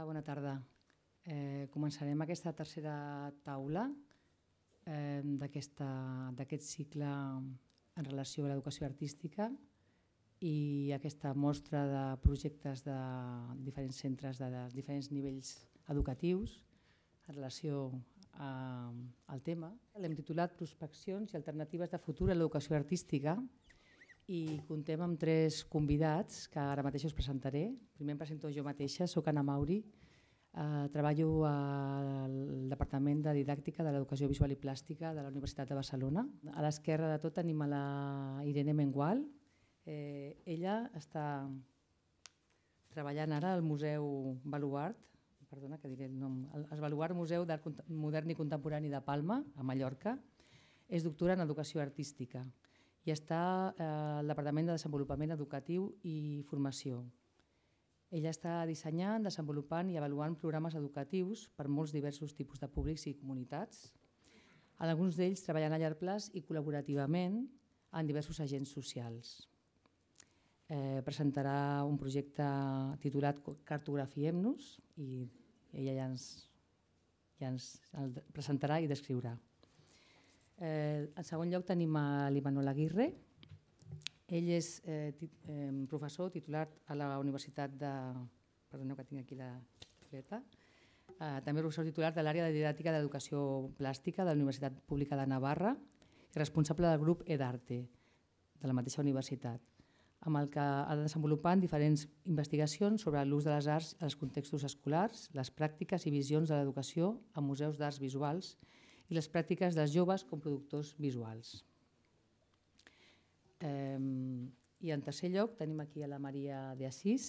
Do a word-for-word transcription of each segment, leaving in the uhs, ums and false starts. Hola, bona tarda. Eh, començarem aquesta tercera taula eh, d'aquest cicle en relació a l'educació artística i aquesta mostra de projectes de diferents centres de, de diferents nivells educatius en relació a, al tema. L'hem titulat Prospeccions i alternatives de futur a l'educació artística i comptem amb tres convidats que ara mateix us presentaré. Primer em presento jo mateixa, soc Anna Mauri, eh, treballo al Departament de Didàctica de l'Educació Visual i Plàstica de la Universitat de Barcelona. A l'esquerra de tot tenim a la Irene Amengual. Eh, ella està treballant ara al Museu Baluard, perdona que diré el nom, al Baluard Museu d'Art Modern i Contemporani de Palma, a Mallorca. És doctora en Educació Artística i està al Departament de Desenvolupament Educatiu i Formació. Ella està dissenyant, desenvolupant i avaluant programes educatius per molts diversos tipus de públics i comunitats, en alguns d'ells treballant a llarg termini i col·laborativament en diversos agents socials. Eh, presentarà un projecte titulat Cartografiem-nos i ella ja ens, ja ens el presentarà i descriurà. Eh, en segon lloc tenim a l'Imanol Aguirre. Ell és eh, tit, eh, professor titular a la Universitat de... Perdoneu que tinc aquí la xicleta. Eh, també professor titular de l'àrea de didàctica d'educació plàstica de la Universitat Pública de Navarra i responsable del grup E d'Arte de la mateixa universitat, amb el que ha de desenvolupar diferents investigacions sobre l'ús de les arts als contextos escolars, les pràctiques i visions de l'educació a museus d'arts visuals i les pràctiques dels joves com productors visuals. Eh, I en tercer lloc tenim aquí a la Maria D'Assís,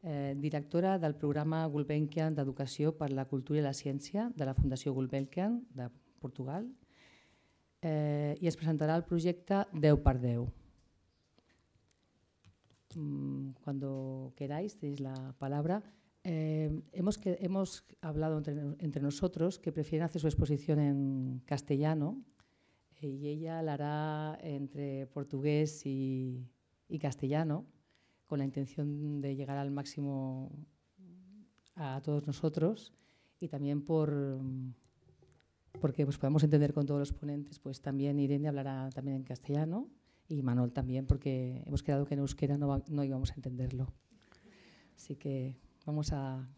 eh, directora del programa Gulbenkian d'Educació per la Cultura i la Ciència de la Fundació Gulbenkian de Portugal, eh, i es presentarà el projecte deu per deu. Mm, cuando queráis tenéis la palabra. Eh, hemos, que, hemos hablado entre, entre nosotros que prefieren hacer su exposición en castellano eh, y ella la hará entre portugués y, y castellano con la intención de llegar al máximo a todos nosotros y también por, porque pues, podemos entender con todos los ponentes, pues también Irene hablará también en castellano y Manuel también porque hemos quedado que en euskera no, va, no íbamos a entenderlo. Así que vamos a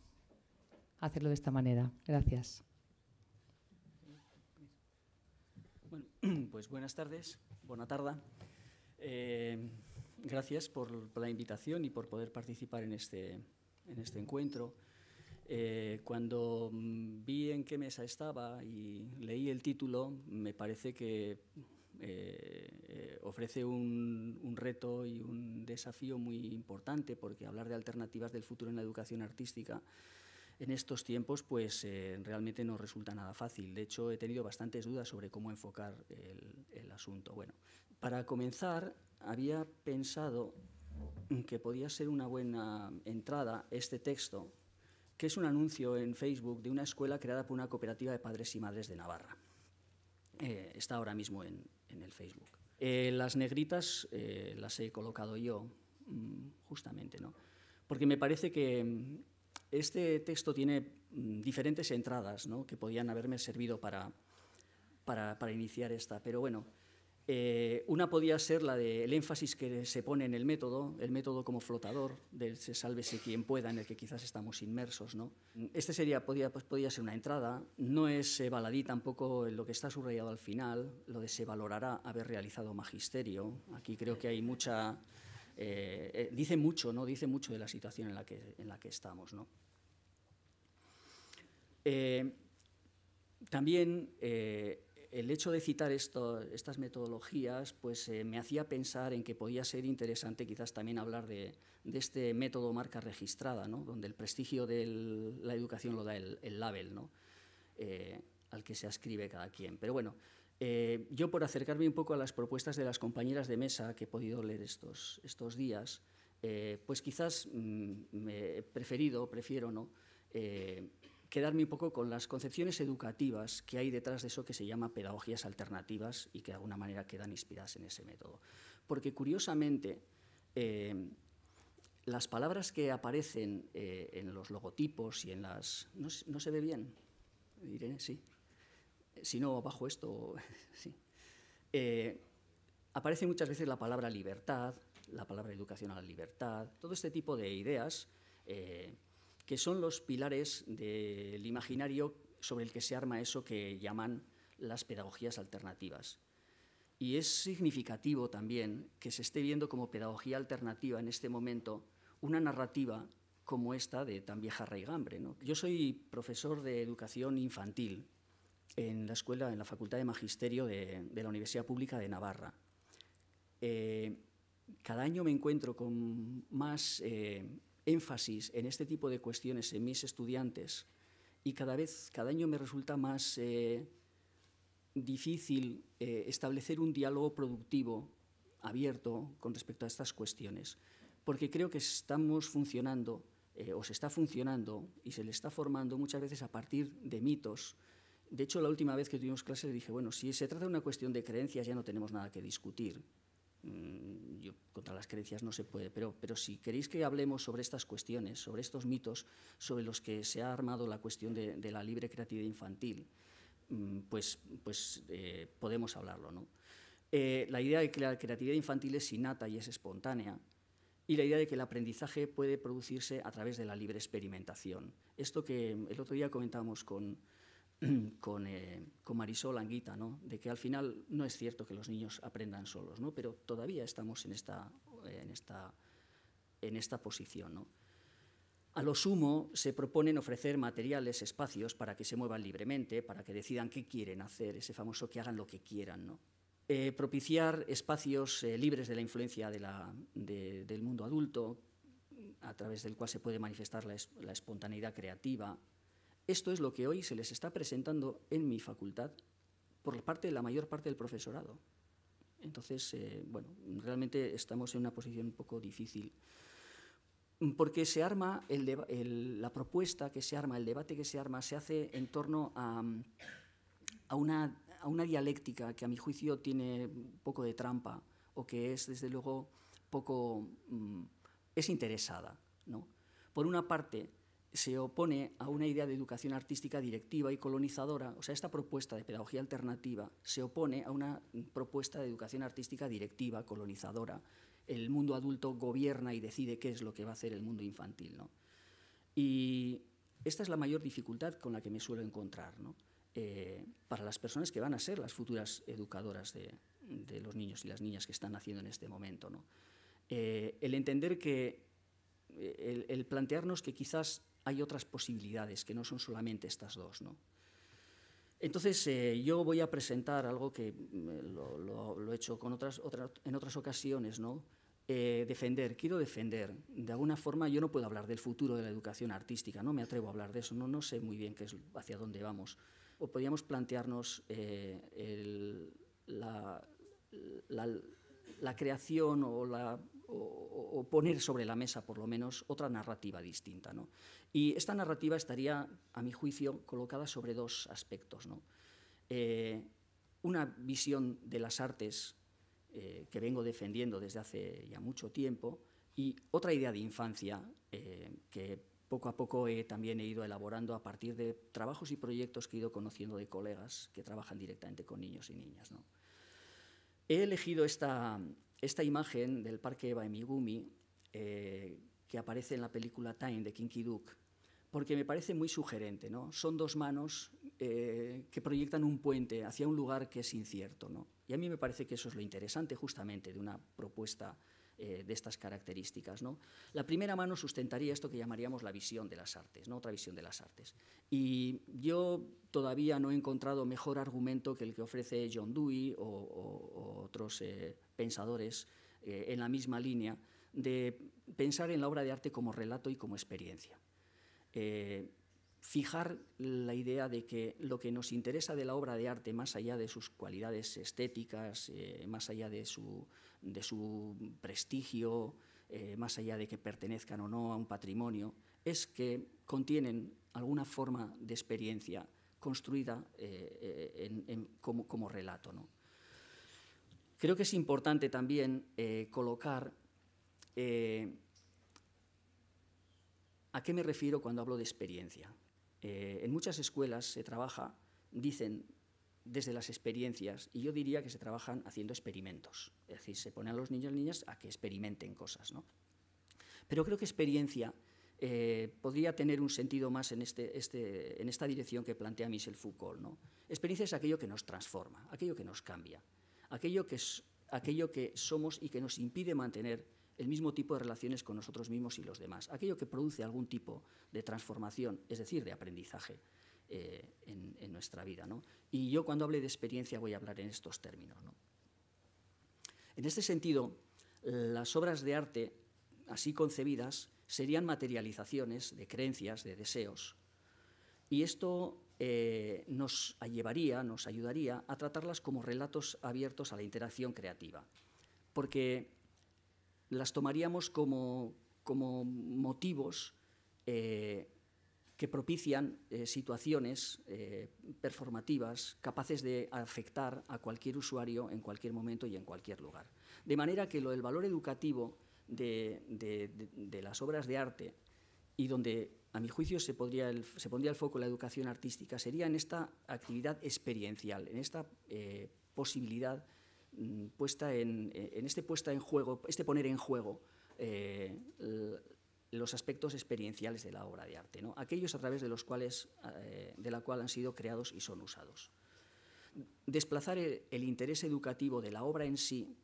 hacerlo de esta manera. Gracias. Bueno, pues buenas tardes, buena tarde. Eh, gracias por, por la invitación y por poder participar en este, en este encuentro. Eh, cuando vi en qué mesa estaba y leí el título, me parece que eh, eh, ofrece un, un reto y un desafío muy importante, porque hablar de alternativas del futuro en la educación artística en estos tiempos pues eh, realmente no resulta nada fácil. De hecho, he tenido bastantes dudas sobre cómo enfocar el, el asunto. Bueno, para comenzar, había pensado que podía ser una buena entrada este texto, que es un anuncio en Facebook de una escuela creada por una cooperativa de padres y madres de Navarra. Eh, está ahora mismo en, en el Facebook. Eh, las negritas eh, las he colocado yo, justamente, ¿no? Porque me parece que este texto tiene diferentes entradas, ¿no?, que podían haberme servido para, para, para iniciar esta. Pero bueno, eh, una podía ser la del énfasis que se pone en el método, el método como flotador, del se sálvese quien pueda, en el que quizás estamos inmersos, ¿no? Este sería, podía, pues, podía ser una entrada. No es eh, baladí tampoco lo que está subrayado al final, lo de se valorará haber realizado magisterio. Aquí creo que hay mucha... Eh, eh, dice mucho, ¿no? Dice mucho de la situación en la que, en la que estamos, ¿no? Eh, también eh, el hecho de citar esto, estas metodologías pues, eh, me hacía pensar en que podía ser interesante quizás también hablar de, de este método marca registrada, ¿no?, donde el prestigio de la educación lo da el, el label, ¿no?, eh, al que se ascribe cada quien. Pero bueno, Eh, yo, por acercarme un poco a las propuestas de las compañeras de mesa que he podido leer estos, estos días, eh, pues quizás mm, me he preferido, prefiero no, eh, quedarme un poco con las concepciones educativas que hay detrás de eso que se llama pedagogías alternativas y que de alguna manera quedan inspiradas en ese método. Porque, curiosamente, eh, las palabras que aparecen eh, en los logotipos y en las... ¿No, no se ve bien, Irene? Sí. Si no, bajo esto, sí. Eh, aparece muchas veces la palabra libertad, la palabra educación a la libertad, todo este tipo de ideas eh, que son los pilares del imaginario sobre el que se arma eso que llaman las pedagogías alternativas. Y es significativo también que se esté viendo como pedagogía alternativa en este momento una narrativa como esta de Tan vieja raigambre, ¿no? Yo soy profesor de educación infantil en la escuela, en la Facultad de Magisterio de, de la Universidad Pública de Navarra. Eh, cada año me encuentro con más eh, énfasis en este tipo de cuestiones en mis estudiantes y cada vez, cada año me resulta más... Eh, difícil eh, establecer un diálogo productivo, abierto, con respecto a estas cuestiones, porque creo que estamos funcionando, eh, o se está funcionando, y se le está formando muchas veces a partir de mitos. De hecho, la última vez que tuvimos clase le dije, bueno, si se trata de una cuestión de creencias ya no tenemos nada que discutir. Mm, yo, contra las creencias no se puede, pero, pero si queréis que hablemos sobre estas cuestiones, sobre estos mitos, sobre los que se ha armado la cuestión de, de la libre creatividad infantil, pues, pues eh, podemos hablarlo, ¿no? Eh, la idea de que la creatividad infantil es innata y es espontánea, y la idea de que el aprendizaje puede producirse a través de la libre experimentación. Esto que el otro día comentábamos con, con, eh, con Marisol Anguita, ¿no? De que al final no es cierto que los niños aprendan solos, ¿no? Pero todavía estamos en esta, en esta, en esta posición, ¿no? A lo sumo, se proponen ofrecer materiales, espacios para que se muevan libremente, para que decidan qué quieren hacer, ese famoso que hagan lo que quieran, ¿no? Eh, propiciar espacios eh, libres de la influencia de la, de, del mundo adulto, a través del cual se puede manifestar la, es, la espontaneidad creativa. Esto es lo que hoy se les está presentando en mi facultad por parte de la mayor parte del profesorado. Entonces, eh, bueno, realmente estamos en una posición un poco difícil, porque se arma el el, la propuesta que se arma, el debate que se arma, se hace en torno a, a, una, a una dialéctica que a mi juicio tiene un poco de trampa o que es, desde luego, poco mm, es interesada, ¿no? Por una parte, se opone a una idea de educación artística directiva y colonizadora, o sea, esta propuesta de pedagogía alternativa se opone a una propuesta de educación artística directiva, colonizadora. El mundo adulto gobierna y decide qué es lo que va a hacer el mundo infantil, ¿no? Y esta es la mayor dificultad con la que me suelo encontrar, ¿no? Eh, para las personas que van a ser las futuras educadoras de, de los niños y las niñas que están naciendo en este momento, ¿no? Eh, el entender que, el, el plantearnos que quizás hay otras posibilidades, que no son solamente estas dos, ¿no? Entonces, eh, yo voy a presentar algo que lo, lo, lo he hecho con otras, otras, en otras ocasiones, ¿no? Eh, defender, quiero defender. De alguna forma yo no puedo hablar del futuro de la educación artística, no me atrevo a hablar de eso, no, no sé muy bien qué es, hacia dónde vamos. O podríamos plantearnos eh, el, la, la, la creación o, la, o, o poner sobre la mesa, por lo menos, otra narrativa distinta, ¿no? Y esta narrativa estaría, a mi juicio, colocada sobre dos aspectos, ¿no? Eh, una visión de las artes eh, que vengo defendiendo desde hace ya mucho tiempo y otra idea de infancia eh, que poco a poco he, también he ido elaborando a partir de trabajos y proyectos que he ido conociendo de colegas que trabajan directamente con niños y niñas, ¿no? He elegido esta, esta imagen del Parque Eva Emigumi eh, que aparece en la película Time de Kinky Duke, porque me parece muy sugerente, ¿no? Son dos manos eh, que proyectan un puente hacia un lugar que es incierto, ¿no? Y a mí me parece que eso es lo interesante justamente de una propuesta eh, de estas características, ¿no? La primera mano sustentaría esto que llamaríamos la visión de las artes, ¿no? Otra visión de las artes. Y yo todavía no he encontrado mejor argumento que el que ofrece John Dewey o, o, o otros eh, pensadores eh, en la misma línea de pensar en la obra de arte como relato y como experiencia. Eh, fijar la idea de que lo que nos interesa de la obra de arte, más allá de sus cualidades estéticas, eh, más allá de su, de su prestigio, eh, más allá de que pertenezcan o no a un patrimonio, es que contienen alguna forma de experiencia construida eh, en, en, como, como relato, ¿no? Creo que es importante también eh, colocar... Eh, ¿A qué me refiero cuando hablo de experiencia? Eh, en muchas escuelas se trabaja, dicen, desde las experiencias, y yo diría que se trabajan haciendo experimentos. Es decir, se ponen a los niños y niñas a que experimenten cosas, ¿no? Pero creo que experiencia eh, podría tener un sentido más en, este, este, en esta dirección que plantea Michel Foucault, ¿no? Experiencia es aquello que nos transforma, aquello que nos cambia, aquello que, es, aquello que somos y que nos impide mantener el mismo tipo de relaciones con nosotros mismos y los demás, aquello que produce algún tipo de transformación, es decir, de aprendizaje eh, en, en nuestra vida, ¿no? Y yo cuando hable de experiencia voy a hablar en estos términos, ¿no? En este sentido, las obras de arte así concebidas serían materializaciones de creencias, de deseos, y esto eh, nos llevaría, nos ayudaría a tratarlas como relatos abiertos a la interacción creativa, porque las tomaríamos como, como motivos eh, que propician eh, situaciones eh, performativas capaces de afectar a cualquier usuario en cualquier momento y en cualquier lugar. De manera que lo del valor educativo De, de, de, de las obras de arte, y donde a mi juicio se, podría el, se pondría el foco en la educación artística, sería en esta actividad experiencial, en esta eh, posibilidad mm, puesta en, en este puesta en juego, este poner en juego eh, l, los aspectos experienciales de la obra de arte, ¿no? Aquellos a través de los cuales eh, de la cual han sido creados y son usados. Desplazar el, el interés educativo de la obra en sí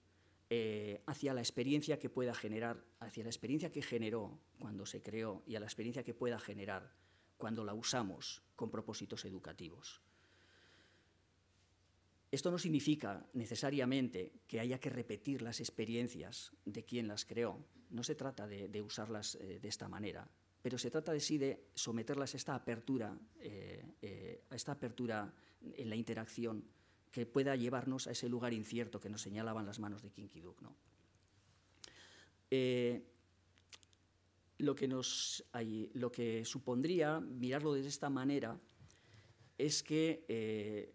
Eh, hacia la experiencia que pueda generar, hacia la experiencia que generó cuando se creó y a la experiencia que pueda generar cuando la usamos con propósitos educativos. Esto no significa necesariamente que haya que repetir las experiencias de quien las creó. No se trata de, de usarlas eh, de esta manera, pero se trata de sí de someterlas a esta apertura, eh, eh, a esta apertura en la interacción que pueda llevarnos a ese lugar incierto que nos señalaban las manos de Kinky Duke, ¿no? Eh, lo, que nos, lo que supondría mirarlo de esta manera es que eh,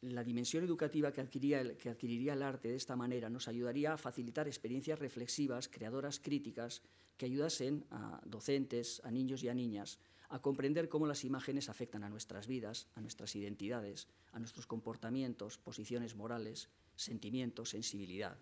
la dimensión educativa que adquiriría, el, que adquiriría el arte de esta manera nos ayudaría a facilitar experiencias reflexivas, creadoras, críticas, que ayudasen a docentes, a niños y a niñas a comprender cómo las imágenes afectan a nuestras vidas, a nuestras identidades, a nuestros comportamientos, posiciones morales, sentimientos, sensibilidad.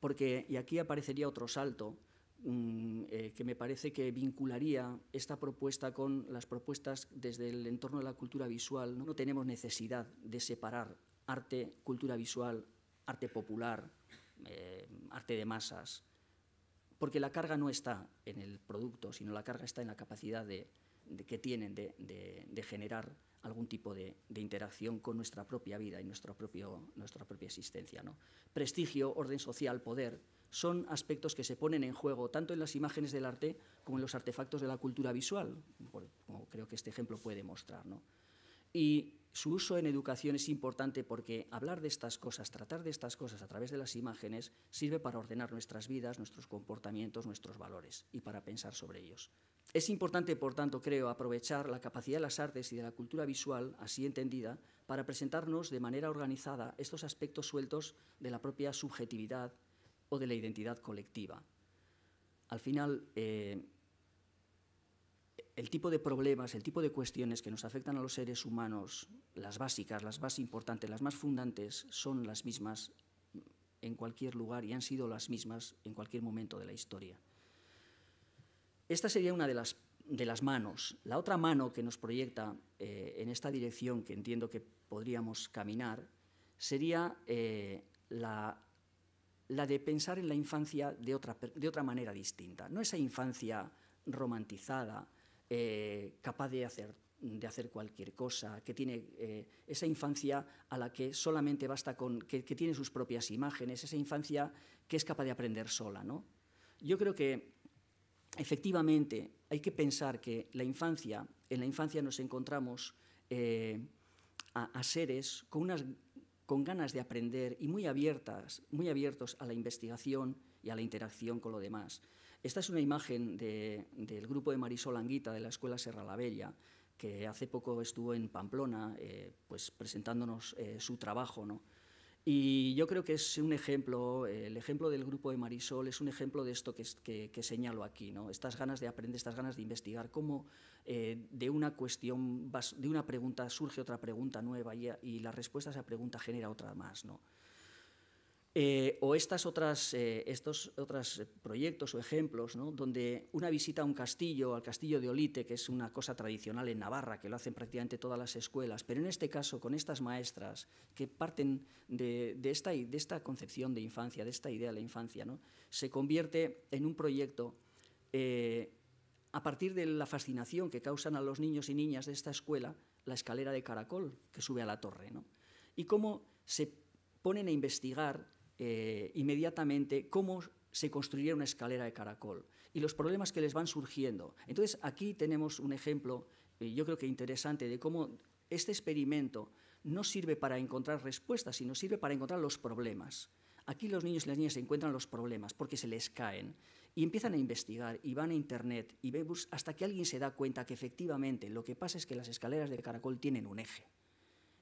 Porque, y aquí aparecería otro salto, mmm, eh, que me parece que vincularía esta propuesta con las propuestas desde el entorno de la cultura visual, ¿no? No tenemos necesidad de separar arte, cultura visual, arte popular, eh, arte de masas, porque la carga no está en el producto, sino la carga está en la capacidad de De que tienen de, de, de generar algún tipo de, de interacción con nuestra propia vida y nuestra, propio, nuestra propia existencia, ¿no? Prestigio, orden social, poder, son aspectos que se ponen en juego tanto en las imágenes del arte como en los artefactos de la cultura visual, como creo que este ejemplo puede mostrar, ¿no? Y su uso en educación es importante porque hablar de estas cosas, tratar de estas cosas a través de las imágenes, sirve para ordenar nuestras vidas, nuestros comportamientos, nuestros valores y para pensar sobre ellos. Es importante, por tanto, creo, aprovechar la capacidad de las artes y de la cultura visual, así entendida, para presentarnos de manera organizada estos aspectos sueltos de la propia subjetividad o de la identidad colectiva. Al final, eh, el tipo de problemas, el tipo de cuestiones que nos afectan a los seres humanos, las básicas, las más importantes, las más fundantes, son las mismas en cualquier lugar y han sido las mismas en cualquier momento de la historia. Esta sería una de las, de las manos. La otra mano que nos proyecta eh, en esta dirección, que entiendo que podríamos caminar, sería eh, la, la de pensar en la infancia de otra, de otra manera distinta. No esa infancia romantizada, eh, capaz de hacer, de hacer cualquier cosa, que tiene eh, esa infancia a la que solamente basta con, que, que tiene sus propias imágenes, esa infancia que es capaz de aprender sola, ¿no? Yo creo que efectivamente, hay que pensar que la infancia, en la infancia nos encontramos eh, a, a seres con, unas, con ganas de aprender y muy, abiertas, muy abiertos a la investigación y a la interacción con lo demás. Esta es una imagen de, del grupo de Marisol Anguita de la Escuela Serra la Bella, que hace poco estuvo en Pamplona eh, pues presentándonos eh, su trabajo, ¿no? Y yo creo que es un ejemplo, el ejemplo del grupo de Marisol es un ejemplo de esto que, que, que señalo aquí, ¿no? Estas ganas de aprender, estas ganas de investigar, cómo eh, de una cuestión, de una pregunta surge otra pregunta nueva y, y la respuesta a esa pregunta genera otra más, ¿no? Eh, o estas otras, eh, estos otros proyectos o ejemplos, ¿no? Donde una visita a un castillo, al castillo de Olite, que es una cosa tradicional en Navarra, que lo hacen prácticamente todas las escuelas, pero en este caso con estas maestras que parten de, de, esta, de esta concepción de infancia, de esta idea de la infancia, ¿no? Se convierte en un proyecto eh, a partir de la fascinación que causan a los niños y niñas de esta escuela la escalera de caracol que sube a la torre, ¿no? Y cómo se ponen a investigar Eh, inmediatamente cómo se construiría una escalera de caracol y los problemas que les van surgiendo. Entonces, aquí tenemos un ejemplo, eh, yo creo que interesante, de cómo este experimento no sirve para encontrar respuestas, sino sirve para encontrar los problemas. Aquí los niños y las niñas se encuentran los problemas porque se les caen y empiezan a investigar y van a internet y vemos hasta que alguien se da cuenta que efectivamente lo que pasa es que las escaleras de caracol tienen un eje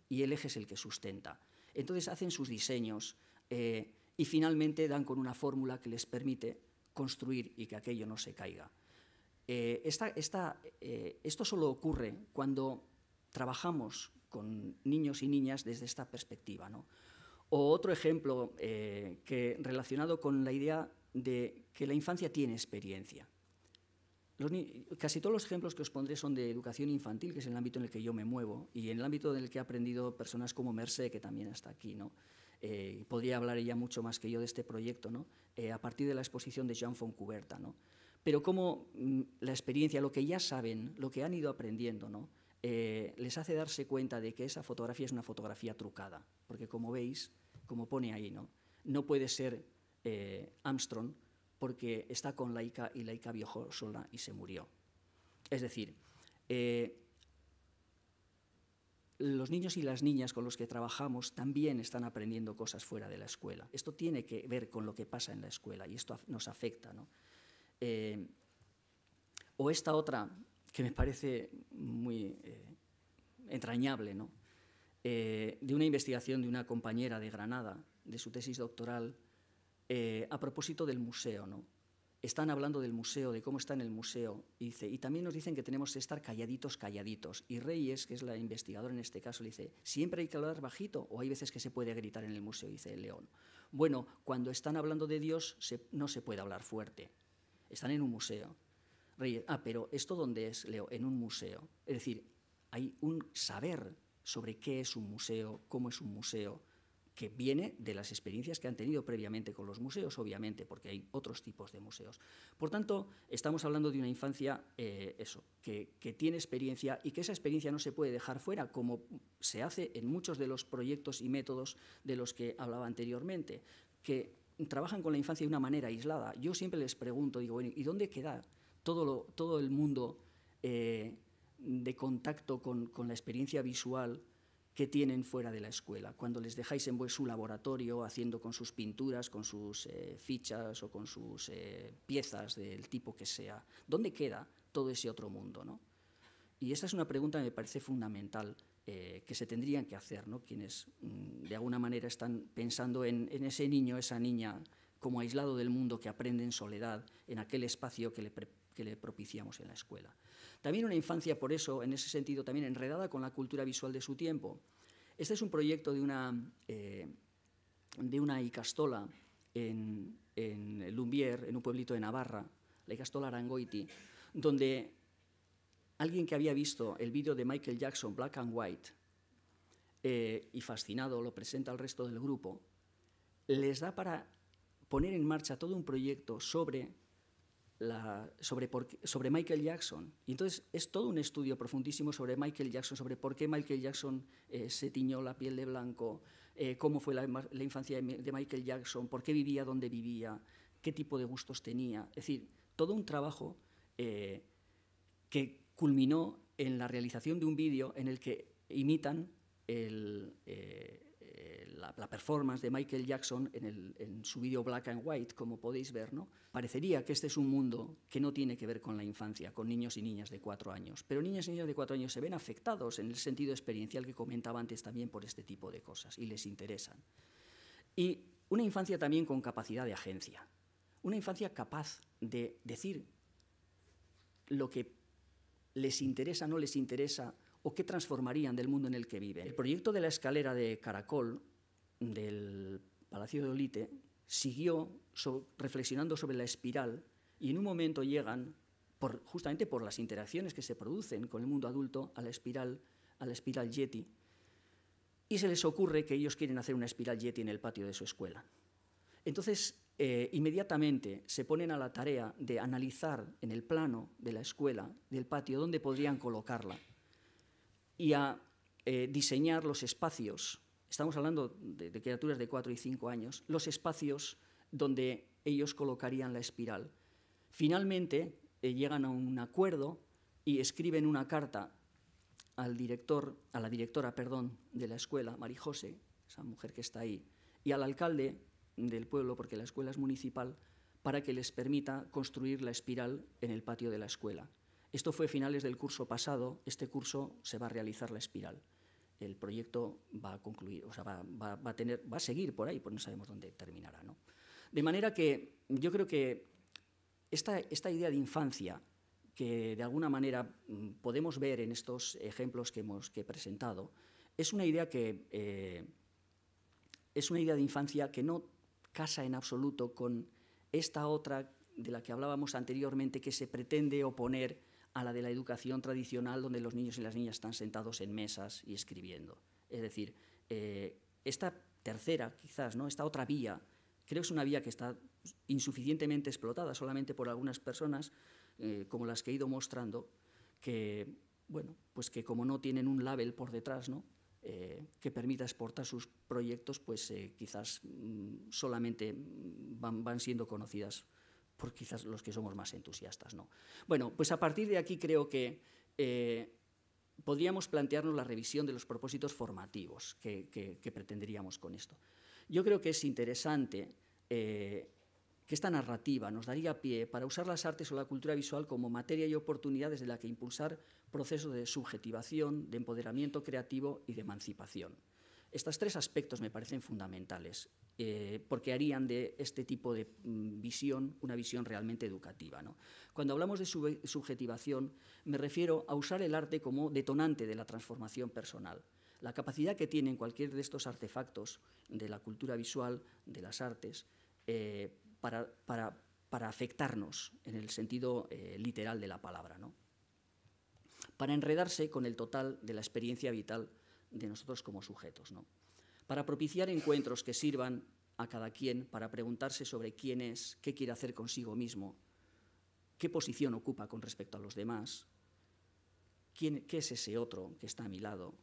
y el eje es el que sustenta. Entonces, hacen sus diseños, Eh, y finalmente dan con una fórmula que les permite construir y que aquello no se caiga. Eh, esta, esta, eh, esto solo ocurre cuando trabajamos con niños y niñas desde esta perspectiva, ¿no? O otro ejemplo eh, que, relacionado con la idea de que la infancia tiene experiencia. Los, casi todos los ejemplos que os pondré son de educación infantil, que es el ámbito en el que yo me muevo, y en el ámbito en el que he aprendido personas como Mercè, que también está aquí, ¿no? Eh, podría hablar ella mucho más que yo de este proyecto, ¿no? eh, a partir de la exposición de Jean von Kuberta, ¿no? Pero cómo mm, la experiencia, lo que ya saben, lo que han ido aprendiendo, ¿no? eh, les hace darse cuenta de que esa fotografía es una fotografía trucada, porque como veis, como pone ahí, no, no puede ser eh, Armstrong porque está con Laika y Laika viajó sola y se murió. Es decir, eh, los niños y las niñas con los que trabajamos también están aprendiendo cosas fuera de la escuela. Esto tiene que ver con lo que pasa en la escuela y esto nos afecta, ¿no? Eh, o esta otra, que me parece muy eh, entrañable, ¿no? Eh, de una investigación de una compañera de Granada, de su tesis doctoral, eh, a propósito del museo, ¿no? Están hablando del museo, de cómo está en el museo, y, dice, y también nos dicen que tenemos que estar calladitos, calladitos. Y Reyes, que es la investigadora en este caso, le dice, ¿siempre hay que hablar bajito o hay veces que se puede gritar en el museo? Dice León. Bueno, cuando están hablando de Dios se, no se puede hablar fuerte. Están en un museo. Reyes, ah, pero ¿esto dónde es, Leo? En un museo. Es decir, hay un saber sobre qué es un museo, cómo es un museo, que viene de las experiencias que han tenido previamente con los museos, obviamente, porque hay otros tipos de museos. Por tanto, estamos hablando de una infancia eh, eso, que, que tiene experiencia y que esa experiencia no se puede dejar fuera, como se hace en muchos de los proyectos y métodos de los que hablaba anteriormente, que trabajan con la infancia de una manera aislada. Yo siempre les pregunto, digo, bueno, ¿y dónde queda todo, lo, todo el mundo eh, de contacto con, con la experiencia visual que tienen fuera de la escuela? Cuando les dejáis en su laboratorio haciendo con sus pinturas, con sus eh, fichas o con sus eh, piezas del tipo que sea, ¿dónde queda todo ese otro mundo, ¿no? Y esta es una pregunta que me parece fundamental eh, que se tendrían que hacer, ¿no? Quienes mmm, de alguna manera están pensando en, en ese niño, esa niña, como aislado del mundo que aprende en soledad, en aquel espacio que le prepara, que le propiciamos en la escuela. También una infancia, por eso, en ese sentido, también enredada con la cultura visual de su tiempo. Este es un proyecto de una, eh, de una Ikastola en, en Lumbier, en un pueblito de Navarra, la Ikastola Arangoiti, donde alguien que había visto el vídeo de Michael Jackson, Black and White, eh, y fascinado lo presenta al resto del grupo, les da para poner en marcha todo un proyecto sobre La, sobre, por, sobre Michael Jackson. Y entonces es todo un estudio profundísimo sobre Michael Jackson, sobre por qué Michael Jackson eh, se tiñó la piel de blanco, eh, cómo fue la, la infancia de Michael Jackson, por qué vivía donde vivía, qué tipo de gustos tenía. Es decir, todo un trabajo eh, que culminó en la realización de un vídeo en el que imitan el, eh, la, la performance de Michael Jackson en, el, en su vídeo Black and White, como podéis ver, ¿no? Parecería que este es un mundo que no tiene que ver con la infancia, con niños y niñas de cuatro años, pero niños y niñas de cuatro años se ven afectados en el sentido experiencial que comentaba antes también por este tipo de cosas y les interesan. Y una infancia también con capacidad de agencia, una infancia capaz de decir lo que les interesa, no les interesa, o qué transformarían del mundo en el que viven. El proyecto de la escalera de caracol del Palacio de Olite siguió so- reflexionando sobre la espiral, y en un momento llegan, por, justamente por las interacciones que se producen con el mundo adulto, a la espiral, a la espiral Yeti, y se les ocurre que ellos quieren hacer una espiral Yeti en el patio de su escuela. Entonces, eh, inmediatamente se ponen a la tarea de analizar en el plano de la escuela, del patio, dónde podrían colocarla, y a eh, diseñar los espacios. Estamos hablando de, de criaturas de cuatro y cinco años, los espacios donde ellos colocarían la espiral. Finalmente eh, llegan a un acuerdo y escriben una carta al director, a la directora perdón, de la escuela, María José, esa mujer que está ahí, y al alcalde del pueblo, porque la escuela es municipal, para que les permita construir la espiral en el patio de la escuela. Esto fue a finales del curso pasado. Este curso se va a realizar la espiral. El proyecto va a concluir, o sea, va, va, va, a, tener, va a seguir por ahí, pues no sabemos dónde terminará, ¿no? De manera que yo creo que esta, esta idea de infancia, que de alguna manera podemos ver en estos ejemplos que hemos que he presentado, es una idea que eh, es una idea de infancia que no casa en absoluto con esta otra de la que hablábamos anteriormente, que se pretende oponer a la de la educación tradicional, donde los niños y las niñas están sentados en mesas y escribiendo. Es decir, eh, esta tercera, quizás, ¿no?, esta otra vía, creo que es una vía que está insuficientemente explotada solamente por algunas personas, eh, como las que he ido mostrando, que, bueno, pues que como no tienen un label por detrás, ¿no?, eh, que permita exportar sus proyectos, pues eh, quizás mm, solamente van, van siendo conocidas por quizás los que somos más entusiastas, ¿no? Bueno, pues a partir de aquí creo que eh, podríamos plantearnos la revisión de los propósitos formativos que, que, que pretenderíamos con esto. Yo creo que es interesante eh, que esta narrativa nos daría pie para usar las artes o la cultura visual como materia y oportunidades de la que impulsar procesos de subjetivación, de empoderamiento creativo y de emancipación. Estos tres aspectos me parecen fundamentales, eh, porque harían de este tipo de visión una visión realmente educativa, ¿no? Cuando hablamos de sub subjetivación, me refiero a usar el arte como detonante de la transformación personal. La capacidad que tienen cualquier de estos artefactos de la cultura visual, de las artes, eh, para, para, para afectarnos en el sentido eh, literal de la palabra, ¿no?, para enredarse con el total de la experiencia vital de nosotros como sujetos, ¿no?, para propiciar encuentros que sirvan a cada quien para preguntarse sobre quién es, qué quiere hacer consigo mismo, qué posición ocupa con respecto a los demás, quién, qué es ese otro que está a mi lado.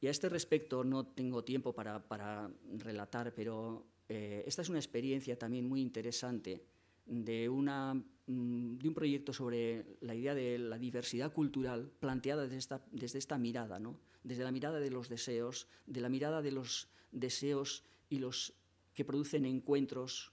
Y a este respecto no tengo tiempo para, para relatar, pero eh, esta es una experiencia también muy interesante de, una, de un proyecto sobre la idea de la diversidad cultural planteada desde esta, desde esta mirada, ¿no?, desde la mirada de los deseos, de la mirada de los deseos y los que producen encuentros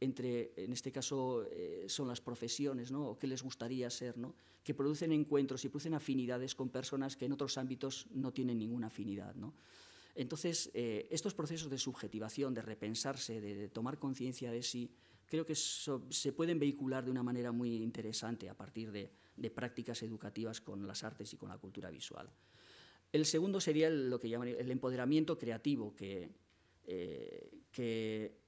entre, en este caso eh, son las profesiones, ¿no?, o qué les gustaría ser, ¿no?, que producen encuentros y producen afinidades con personas que en otros ámbitos no tienen ninguna afinidad, ¿no? Entonces, eh, estos procesos de subjetivación, de repensarse, de, de tomar conciencia de sí, creo que so, se pueden vehicular de una manera muy interesante a partir de, de prácticas educativas con las artes y con la cultura visual. El segundo sería el, lo que llaman el empoderamiento creativo, que, eh, que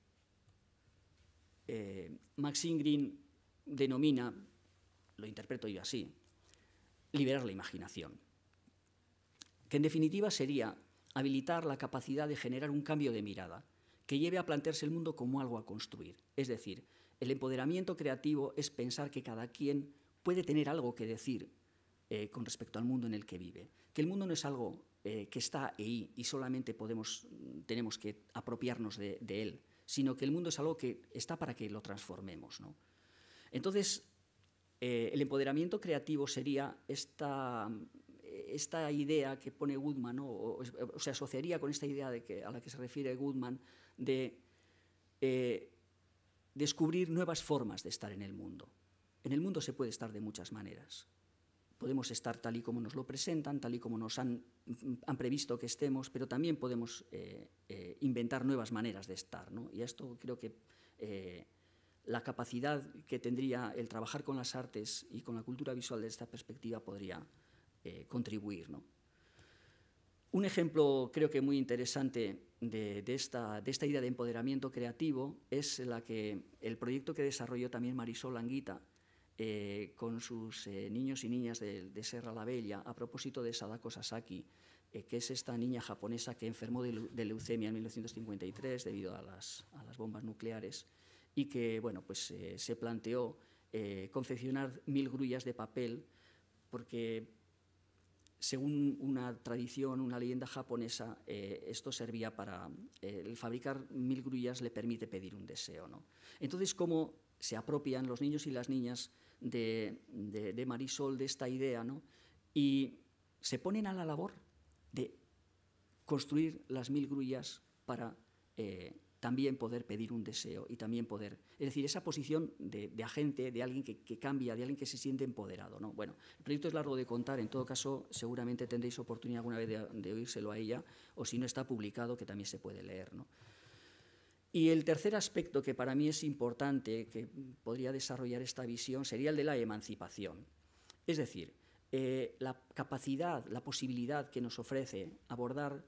eh, Maxine Green denomina, lo interpreto yo así, liberar la imaginación, que en definitiva sería habilitar la capacidad de generar un cambio de mirada que lleve a plantearse el mundo como algo a construir. Es decir, el empoderamiento creativo es pensar que cada quien puede tener algo que decir eh, con respecto al mundo en el que vive, que el mundo no es algo eh, que está ahí y solamente podemos, tenemos que apropiarnos de, de él, sino que el mundo es algo que está para que lo transformemos, ¿no? Entonces, eh, el empoderamiento creativo sería esta... esta idea que pone Goodman, ¿no?, o, o se asociaría con esta idea de que, a la que se refiere Goodman, de eh, descubrir nuevas formas de estar en el mundo. En el mundo se puede estar de muchas maneras. podemos estar tal y como nos lo presentan, tal y como nos han, han previsto que estemos, pero también podemos eh, eh, inventar nuevas maneras de estar, ¿no? Y esto creo que eh, la capacidad que tendría el trabajar con las artes y con la cultura visual desde esta perspectiva podría eh, contribuir, ¿no? Un ejemplo creo que muy interesante de, de, esta, de esta idea de empoderamiento creativo es la que, el proyecto que desarrolló también Marisol Anguita eh, con sus eh, niños y niñas de, de Serra la Bella a propósito de Sadako Sasaki, eh, que es esta niña japonesa que enfermó de, de leucemia en mil novecientos cincuenta y tres debido a las, a las bombas nucleares y que bueno, pues, eh, se planteó eh, confeccionar mil grullas de papel porque, según una tradición, una leyenda japonesa, eh, esto servía para… Eh, el fabricar mil grullas le permite pedir un deseo, ¿no? Entonces, ¿cómo se apropian los niños y las niñas de, de, de Marisol de esta idea, ¿no? Y se ponen a la labor de construir las mil grullas para eh, también poder pedir un deseo y también poder… Es decir, esa posición de, de agente, de alguien que, que cambia, de alguien que se siente empoderado, ¿no? Bueno, el proyecto es largo de contar, en todo caso, seguramente tendréis oportunidad alguna vez de, de oírselo a ella, o si no está publicado, que también se puede leer, ¿no? Y el tercer aspecto que para mí es importante, que podría desarrollar esta visión, sería el de la emancipación. Es decir, eh, la capacidad, la posibilidad que nos ofrece abordar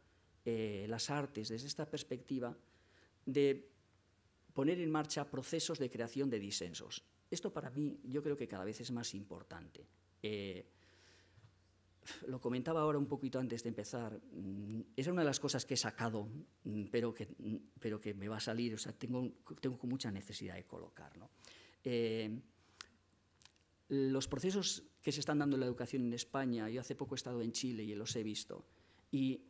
eh, las artes desde esta perspectiva de poner en marcha procesos de creación de disensos. Esto para mí yo creo que cada vez es más importante. Eh, lo comentaba ahora un poquito antes de empezar, esa es una de las cosas que he sacado, pero que, pero que me va a salir, o sea, tengo, tengo mucha necesidad de colocar, ¿no? Eh, los procesos que se están dando en la educación en España, yo hace poco he estado en Chile y los he visto, y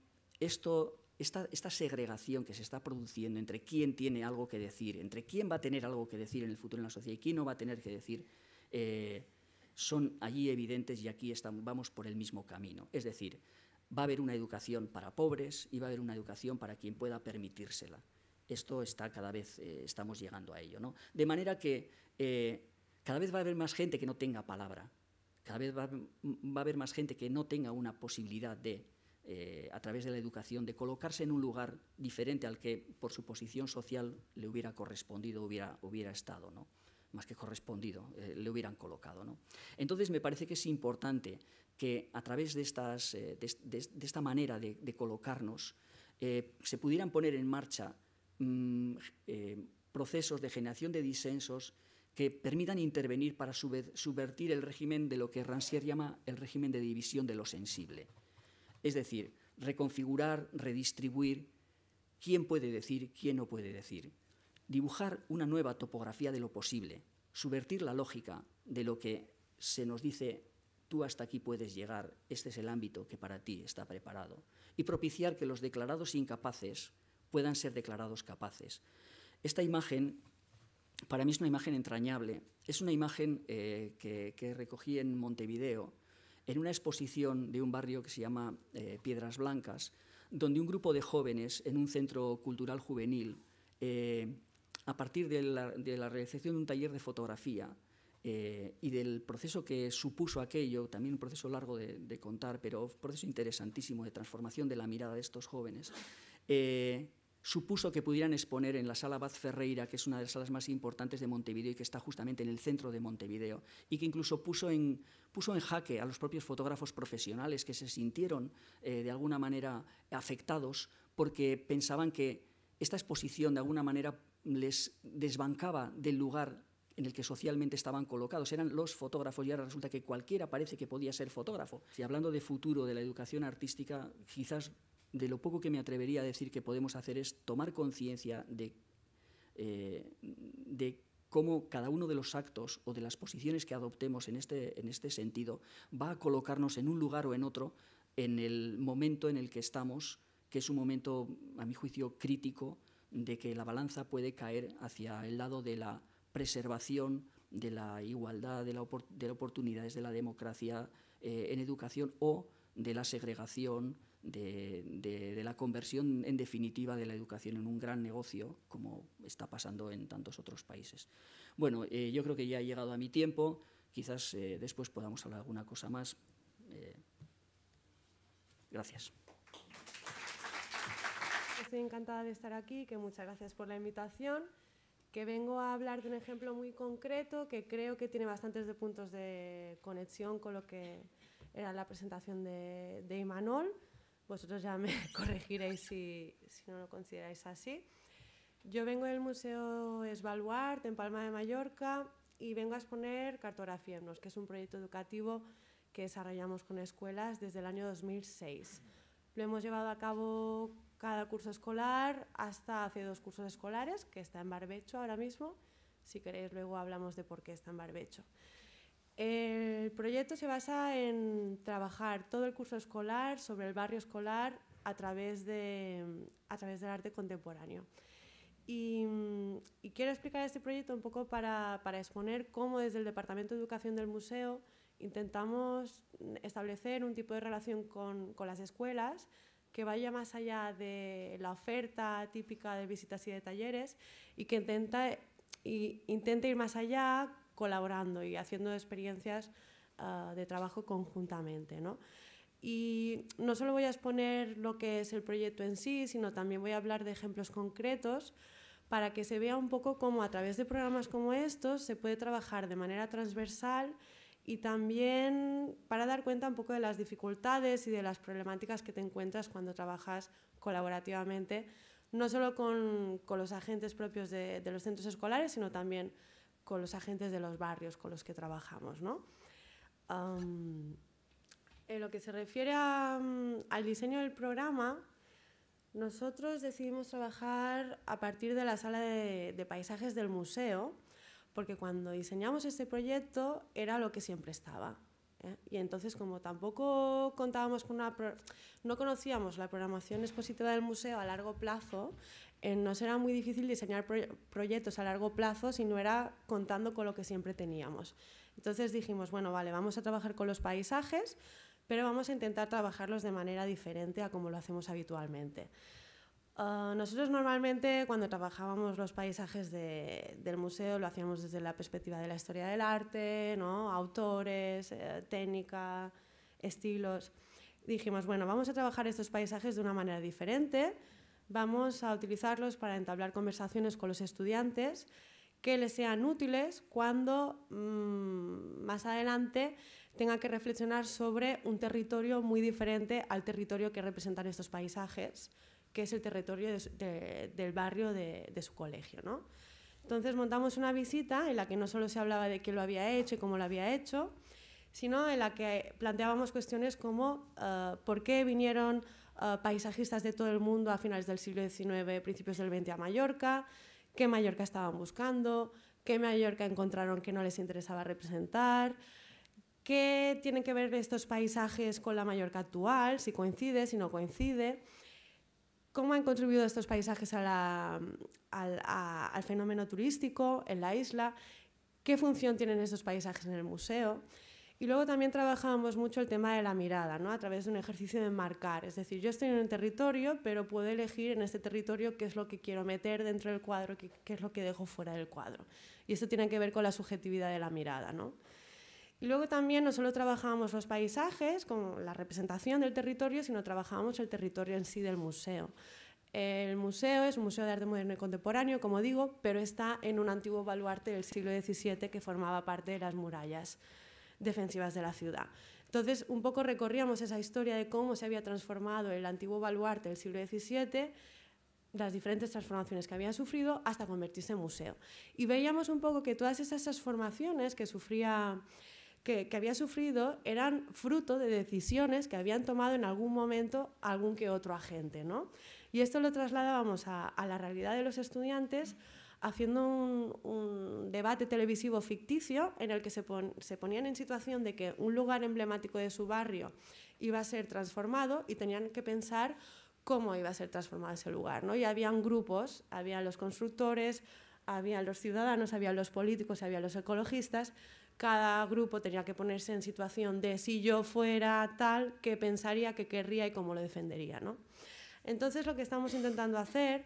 esto... Esta, esta segregación que se está produciendo entre quién tiene algo que decir, entre quién va a tener algo que decir en el futuro en la sociedad y quién no va a tener que decir, eh, son allí evidentes y aquí estamos, vamos por el mismo camino. Es decir, va a haber una educación para pobres y va a haber una educación para quien pueda permitírsela. Esto está cada vez, eh, estamos llegando a ello, ¿no? De manera que eh, cada vez va a haber más gente que no tenga palabra, cada vez va, va a haber más gente que no tenga una posibilidad de… Eh, a través de la educación, de colocarse en un lugar diferente al que por su posición social le hubiera correspondido, hubiera, hubiera estado, ¿no? Más que correspondido, eh, le hubieran colocado, ¿no? Entonces, me parece que es importante que a través de, estas, eh, de, de, de esta manera de, de colocarnos eh, se pudieran poner en marcha mm, eh, procesos de generación de disensos que permitan intervenir para subvertir el régimen de lo que Rancière llama el régimen de división de lo sensible. Es decir, reconfigurar, redistribuir quién puede decir, quién no puede decir. Dibujar una nueva topografía de lo posible, subvertir la lógica de lo que se nos dice, tú hasta aquí puedes llegar, este es el ámbito que para ti está preparado, y propiciar que los declarados incapaces puedan ser declarados capaces. Esta imagen, para mí es una imagen entrañable, es una imagen eh, que, que recogí en Montevideo, en una exposición de un barrio que se llama eh, Piedras Blancas, donde un grupo de jóvenes en un centro cultural juvenil, eh, a partir de la, de la realización de un taller de fotografía eh, y del proceso que supuso aquello, también un proceso largo de, de contar, pero un proceso interesantísimo de transformación de la mirada de estos jóvenes, eh, supuso que pudieran exponer en la sala Vaz Ferreira, que es una de las salas más importantes de Montevideo y que está justamente en el centro de Montevideo, y que incluso puso en, puso en jaque a los propios fotógrafos profesionales que se sintieron eh, de alguna manera afectados porque pensaban que esta exposición de alguna manera les desbancaba del lugar en el que socialmente estaban colocados, eran los fotógrafos y ahora resulta que cualquiera parece que podía ser fotógrafo. Si hablando de futuro, de la educación artística, quizás de lo poco que me atrevería a decir que podemos hacer es tomar conciencia de, eh, de cómo cada uno de los actos o de las posiciones que adoptemos en este, en este sentido va a colocarnos en un lugar o en otro en el momento en el que estamos, que es un momento, a mi juicio, crítico, de que la balanza puede caer hacia el lado de la preservación, de la igualdad, de, la opor- de las oportunidades, de la democracia eh, en educación o de la segregación, De, de, de la conversión, en definitiva, de la educación en un gran negocio, como está pasando en tantos otros países. Bueno, eh, yo creo que ya he llegado a mi tiempo, quizás eh, después podamos hablar alguna cosa más. Eh, gracias. Estoy encantada de estar aquí, que muchas gracias por la invitación, que vengo a hablar de un ejemplo muy concreto que creo que tiene bastantes de puntos de conexión con lo que era la presentación de, de Imanol. Vosotros ya me corregiréis si, si no lo consideráis así. Yo vengo del Museo Baluard, en Palma de Mallorca, y vengo a exponer Cartografiem-nos, que es un proyecto educativo que desarrollamos con escuelas desde el año dos mil seis. Lo hemos llevado a cabo cada curso escolar hasta hace dos cursos escolares, que está en barbecho ahora mismo. Si queréis, luego hablamos de por qué está en barbecho. El proyecto se basa en trabajar todo el curso escolar sobre el barrio escolar a través, de, a través del arte contemporáneo. Y, y quiero explicar este proyecto un poco para, para exponer cómo desde el Departamento de Educación del Museo intentamos establecer un tipo de relación con, con las escuelas que vaya más allá de la oferta típica de visitas y de talleres y que intenta, y, intenta ir más allá colaborando y haciendo experiencias uh, de trabajo conjuntamente, ¿no? Y no solo voy a exponer lo que es el proyecto en sí, sino también voy a hablar de ejemplos concretos para que se vea un poco cómo a través de programas como estos se puede trabajar de manera transversal y también para dar cuenta un poco de las dificultades y de las problemáticas que te encuentras cuando trabajas colaborativamente, no solo con, con los agentes propios de, de los centros escolares, sino también con los agentes de los barrios con los que trabajamos, ¿no? Um, en lo que se refiere a, um, al diseño del programa, nosotros decidimos trabajar a partir de la sala de, de paisajes del museo, porque cuando diseñamos este proyecto era lo que siempre estaba, ¿eh? Y entonces, como tampoco contábamos con una pro no conocíamos la programación expositiva del museo a largo plazo, eh, nos era muy difícil diseñar pro proyectos a largo plazo si no era contando con lo que siempre teníamos. Entonces dijimos, bueno, vale, vamos a trabajar con los paisajes, pero vamos a intentar trabajarlos de manera diferente a como lo hacemos habitualmente. Uh, nosotros normalmente cuando trabajábamos los paisajes de, del museo lo hacíamos desde la perspectiva de la historia del arte, ¿no? Autores, eh, técnica, estilos. Dijimos, bueno, vamos a trabajar estos paisajes de una manera diferente, vamos a utilizarlos para entablar conversaciones con los estudiantes que les sean útiles cuando mmm, más adelante tengan que reflexionar sobre un territorio muy diferente al territorio que representan estos paisajes, que es el territorio de, de, del barrio de, de su colegio, ¿no? Entonces montamos una visita en la que no solo se hablaba de quién lo había hecho y cómo lo había hecho, sino en la que planteábamos cuestiones como uh, por qué vinieron uh, paisajistas de todo el mundo a finales del siglo diecinueve, principios del veinte a Mallorca, qué Mallorca estaban buscando, qué Mallorca encontraron que no les interesaba representar, qué tienen que ver estos paisajes con la Mallorca actual, si coincide, si no coincide. ¿Cómo han contribuido estos paisajes a la, al, a, al fenómeno turístico en la isla? ¿Qué función tienen estos paisajes en el museo? Y luego también trabajábamos mucho el tema de la mirada, ¿no? A través de un ejercicio de marcar. Es decir, yo estoy en un territorio, pero puedo elegir en este territorio qué es lo que quiero meter dentro del cuadro, qué, qué es lo que dejo fuera del cuadro. Y esto tiene que ver con la subjetividad de la mirada, ¿no? Y luego también no solo trabajábamos los paisajes, como la representación del territorio, sino trabajábamos el territorio en sí del museo. El museo es un museo de arte moderno y contemporáneo, como digo, pero está en un antiguo baluarte del siglo diecisiete que formaba parte de las murallas defensivas de la ciudad. Entonces, un poco recorríamos esa historia de cómo se había transformado el antiguo baluarte del siglo diecisiete, las diferentes transformaciones que habían sufrido hasta convertirse en museo. Y veíamos un poco que todas esas transformaciones que sufría... Que, que había sufrido eran fruto de decisiones que habían tomado en algún momento algún que otro agente, ¿no? Y esto lo trasladábamos a, a la realidad de los estudiantes haciendo un, un debate televisivo ficticio en el que se, pon, se ponían en situación de que un lugar emblemático de su barrio iba a ser transformado y tenían que pensar cómo iba a ser transformado ese lugar, ¿no? Y habían grupos, habían los constructores, habían los ciudadanos, habían los políticos, habían los ecologistas. Cada grupo tenía que ponerse en situación de si yo fuera tal, qué pensaría, qué querría y cómo lo defendería, ¿no? Entonces, lo que estamos intentando hacer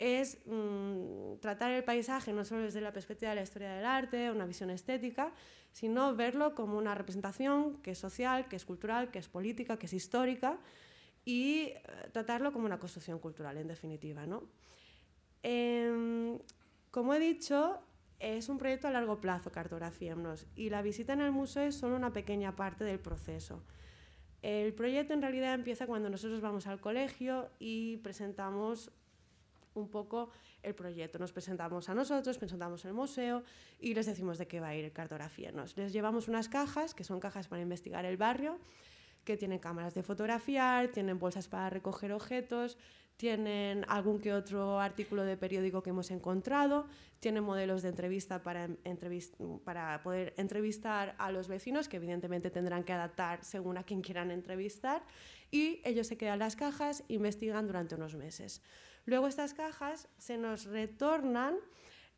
es mmm, tratar el paisaje no solo desde la perspectiva de la historia del arte, una visión estética, sino verlo como una representación que es social, que es cultural, que es política, que es histórica, y tratarlo como una construcción cultural, en definitiva, ¿no? Eh, como he dicho, es un proyecto a largo plazo, Cartografiem-nos, y la visita en el museo es solo una pequeña parte del proceso. El proyecto en realidad empieza cuando nosotros vamos al colegio y presentamos un poco el proyecto. Nos presentamos a nosotros, presentamos el museo y les decimos de qué va a ir Cartografiem-nos. Les llevamos unas cajas, que son cajas para investigar el barrio, que tienen cámaras de fotografiar, tienen bolsas para recoger objetos, tienen algún que otro artículo de periódico que hemos encontrado, tienen modelos de entrevista para, entrevist para poder entrevistar a los vecinos, que evidentemente tendrán que adaptar según a quien quieran entrevistar, y ellos se quedan las cajas e investigan durante unos meses. Luego estas cajas se nos retornan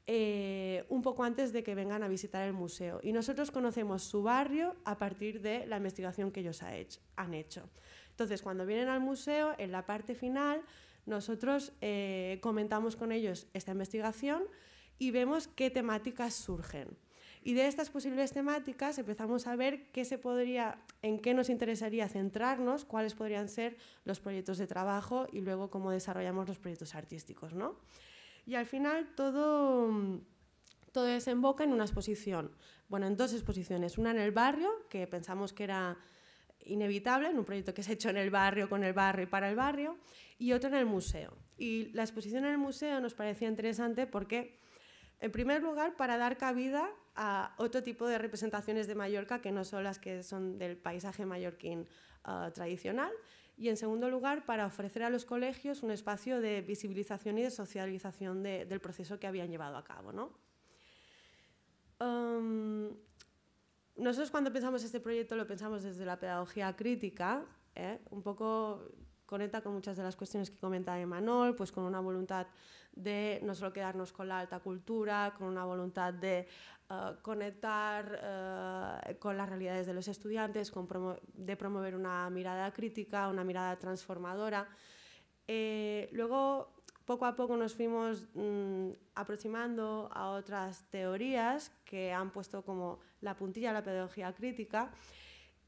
eh, un poco antes de que vengan a visitar el museo, y nosotros conocemos su barrio a partir de la investigación que ellos ha hecho, han hecho. Entonces, cuando vienen al museo, en la parte final, nosotros eh, comentamos con ellos esta investigación y vemos qué temáticas surgen. Y de estas posibles temáticas empezamos a ver qué se podría, en qué nos interesaría centrarnos, cuáles podrían ser los proyectos de trabajo y luego cómo desarrollamos los proyectos artísticos, ¿no? Y al final todo, todo desemboca en una exposición, bueno, en dos exposiciones, una en el barrio, que pensamos que era inevitable, en un proyecto que se ha hecho en el barrio, con el barrio y para el barrio, y otra en el museo. Y la exposición en el museo nos parecía interesante porque, en primer lugar, para dar cabida a otro tipo de representaciones de Mallorca que no son las que son del paisaje mallorquín uh, tradicional, y en segundo lugar para ofrecer a los colegios un espacio de visibilización y de socialización de, del proceso que habían llevado a cabo, ¿no? Um, nosotros cuando pensamos este proyecto lo pensamos desde la pedagogía crítica, ¿eh? Un poco conecta con muchas de las cuestiones que comentaba Imanol, pues con una voluntad de no solo quedarnos con la alta cultura, con una voluntad de uh, conectar uh, con las realidades de los estudiantes, con promo de promover una mirada crítica, una mirada transformadora. Eh, luego, poco a poco nos fuimos mmm, aproximando a otras teorías que han puesto como la puntilla a la pedagogía crítica,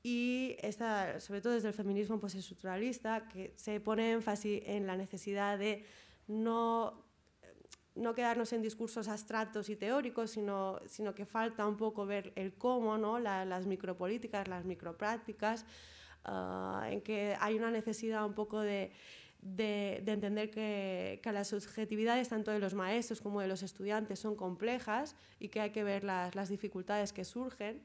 y esta, sobre todo desde el feminismo postestructuralista, que se pone énfasis en la necesidad de no, no quedarnos en discursos abstractos y teóricos, sino, sino que falta un poco ver el cómo, ¿no? La, las micropolíticas, las microprácticas, uh, en que hay una necesidad un poco de, de, de entender que, que las subjetividades tanto de los maestros como de los estudiantes son complejas y que hay que ver las, las dificultades que surgen.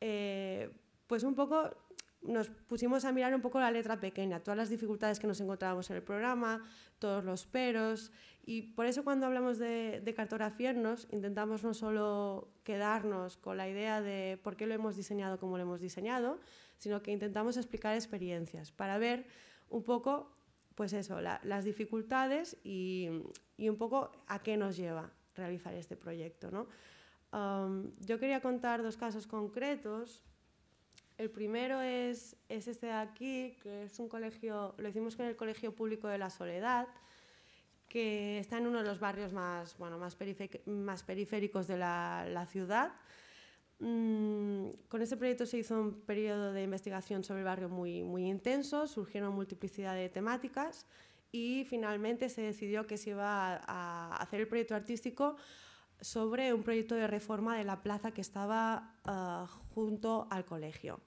Eh, Pues un poco nos pusimos a mirar un poco la letra pequeña, todas las dificultades que nos encontrábamos en el programa, todos los peros, y por eso cuando hablamos de, de Cartografiem-nos intentamos no solo quedarnos con la idea de por qué lo hemos diseñado como lo hemos diseñado, sino que intentamos explicar experiencias para ver un poco, pues eso, la, las dificultades y, y un poco a qué nos lleva realizar este proyecto, ¿no? Um, yo quería contar dos casos concretos. El primero es, es este de aquí, que es un colegio, lo hicimos con el Colegio Público de la Soledad, que está en uno de los barrios más, bueno, más, más periféricos de la, la ciudad. Mm, con este proyecto se hizo un periodo de investigación sobre el barrio muy, muy intenso, surgieron multiplicidad de temáticas y finalmente se decidió que se iba a, a hacer el proyecto artístico sobre un proyecto de reforma de la plaza que estaba uh, junto al colegio.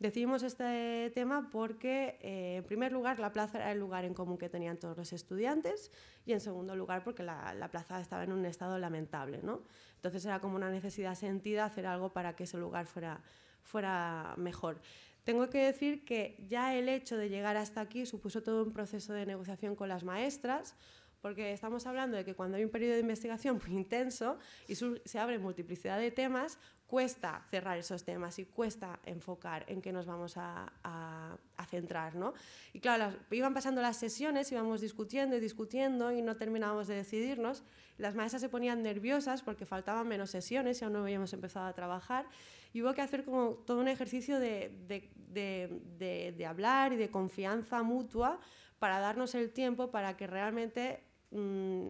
Decidimos este tema porque, eh, en primer lugar, la plaza era el lugar en común que tenían todos los estudiantes y, en segundo lugar, porque la, la plaza estaba en un estado lamentable, ¿no? Entonces era como una necesidad sentida hacer algo para que ese lugar fuera, fuera mejor. Tengo que decir que ya el hecho de llegar hasta aquí supuso todo un proceso de negociación con las maestras, porque estamos hablando de que cuando hay un periodo de investigación muy intenso y se abre multiplicidad de temas, cuesta cerrar esos temas y cuesta enfocar en qué nos vamos a, a, a centrar, ¿no? Y claro, las, iban pasando las sesiones, íbamos discutiendo y discutiendo y no terminábamos de decidirnos. Las maestras se ponían nerviosas porque faltaban menos sesiones y aún no habíamos empezado a trabajar. Y hubo que hacer como todo un ejercicio de, de, de, de, de hablar y de confianza mutua para darnos el tiempo para que realmente mmm,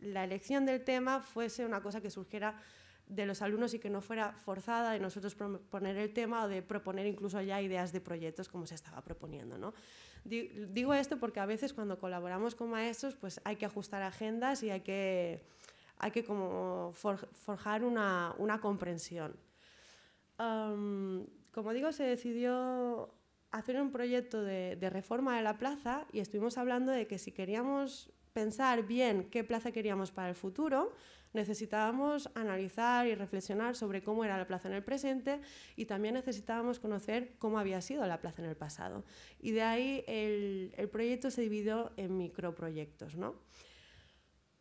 la elección del tema fuese una cosa que surgiera de los alumnos y que no fuera forzada de nosotros proponer el tema o de proponer incluso ya ideas de proyectos como se estaba proponiendo, ¿no? Digo esto porque a veces cuando colaboramos con maestros pues hay que ajustar agendas y hay que, hay que como forjar una, una comprensión. Um, como digo, se decidió hacer un proyecto de, de reforma de la plaza y estuvimos hablando de que si queríamos pensar bien qué plaza queríamos para el futuro, necesitábamos analizar y reflexionar sobre cómo era la plaza en el presente y también necesitábamos conocer cómo había sido la plaza en el pasado. Y de ahí el, el proyecto se dividió en microproyectos, ¿no?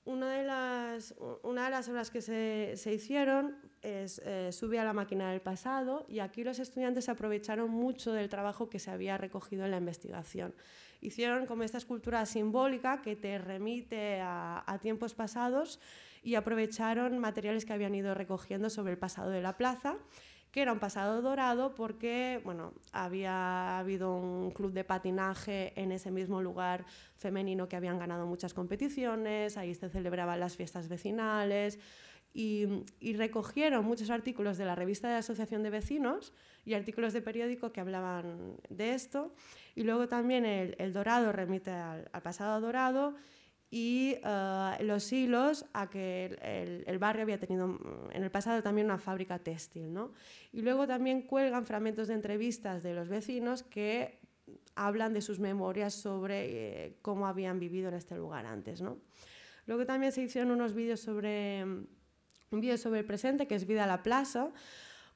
Una de las, una de las obras que se, se hicieron es eh, Sube a la máquina del pasado, y aquí los estudiantes aprovecharon mucho del trabajo que se había recogido en la investigación. Hicieron como esta escultura simbólica que te remite a, a tiempos pasados y aprovecharon materiales que habían ido recogiendo sobre el pasado de la plaza, que era un pasado dorado porque bueno, había habido un club de patinaje en ese mismo lugar femenino que habían ganado muchas competiciones, ahí se celebraban las fiestas vecinales y, y recogieron muchos artículos de la revista de la Asociación de Vecinos y artículos de periódico que hablaban de esto. Y luego también el, el dorado remite al, al pasado dorado y uh, los hilos a que el, el barrio había tenido en el pasado también una fábrica textil, ¿no? Y luego también cuelgan fragmentos de entrevistas de los vecinos que hablan de sus memorias sobre eh, cómo habían vivido en este lugar antes, ¿no? Luego también se hicieron unos vídeos sobre, un vídeo sobre el presente, que es Vida a la Plaza.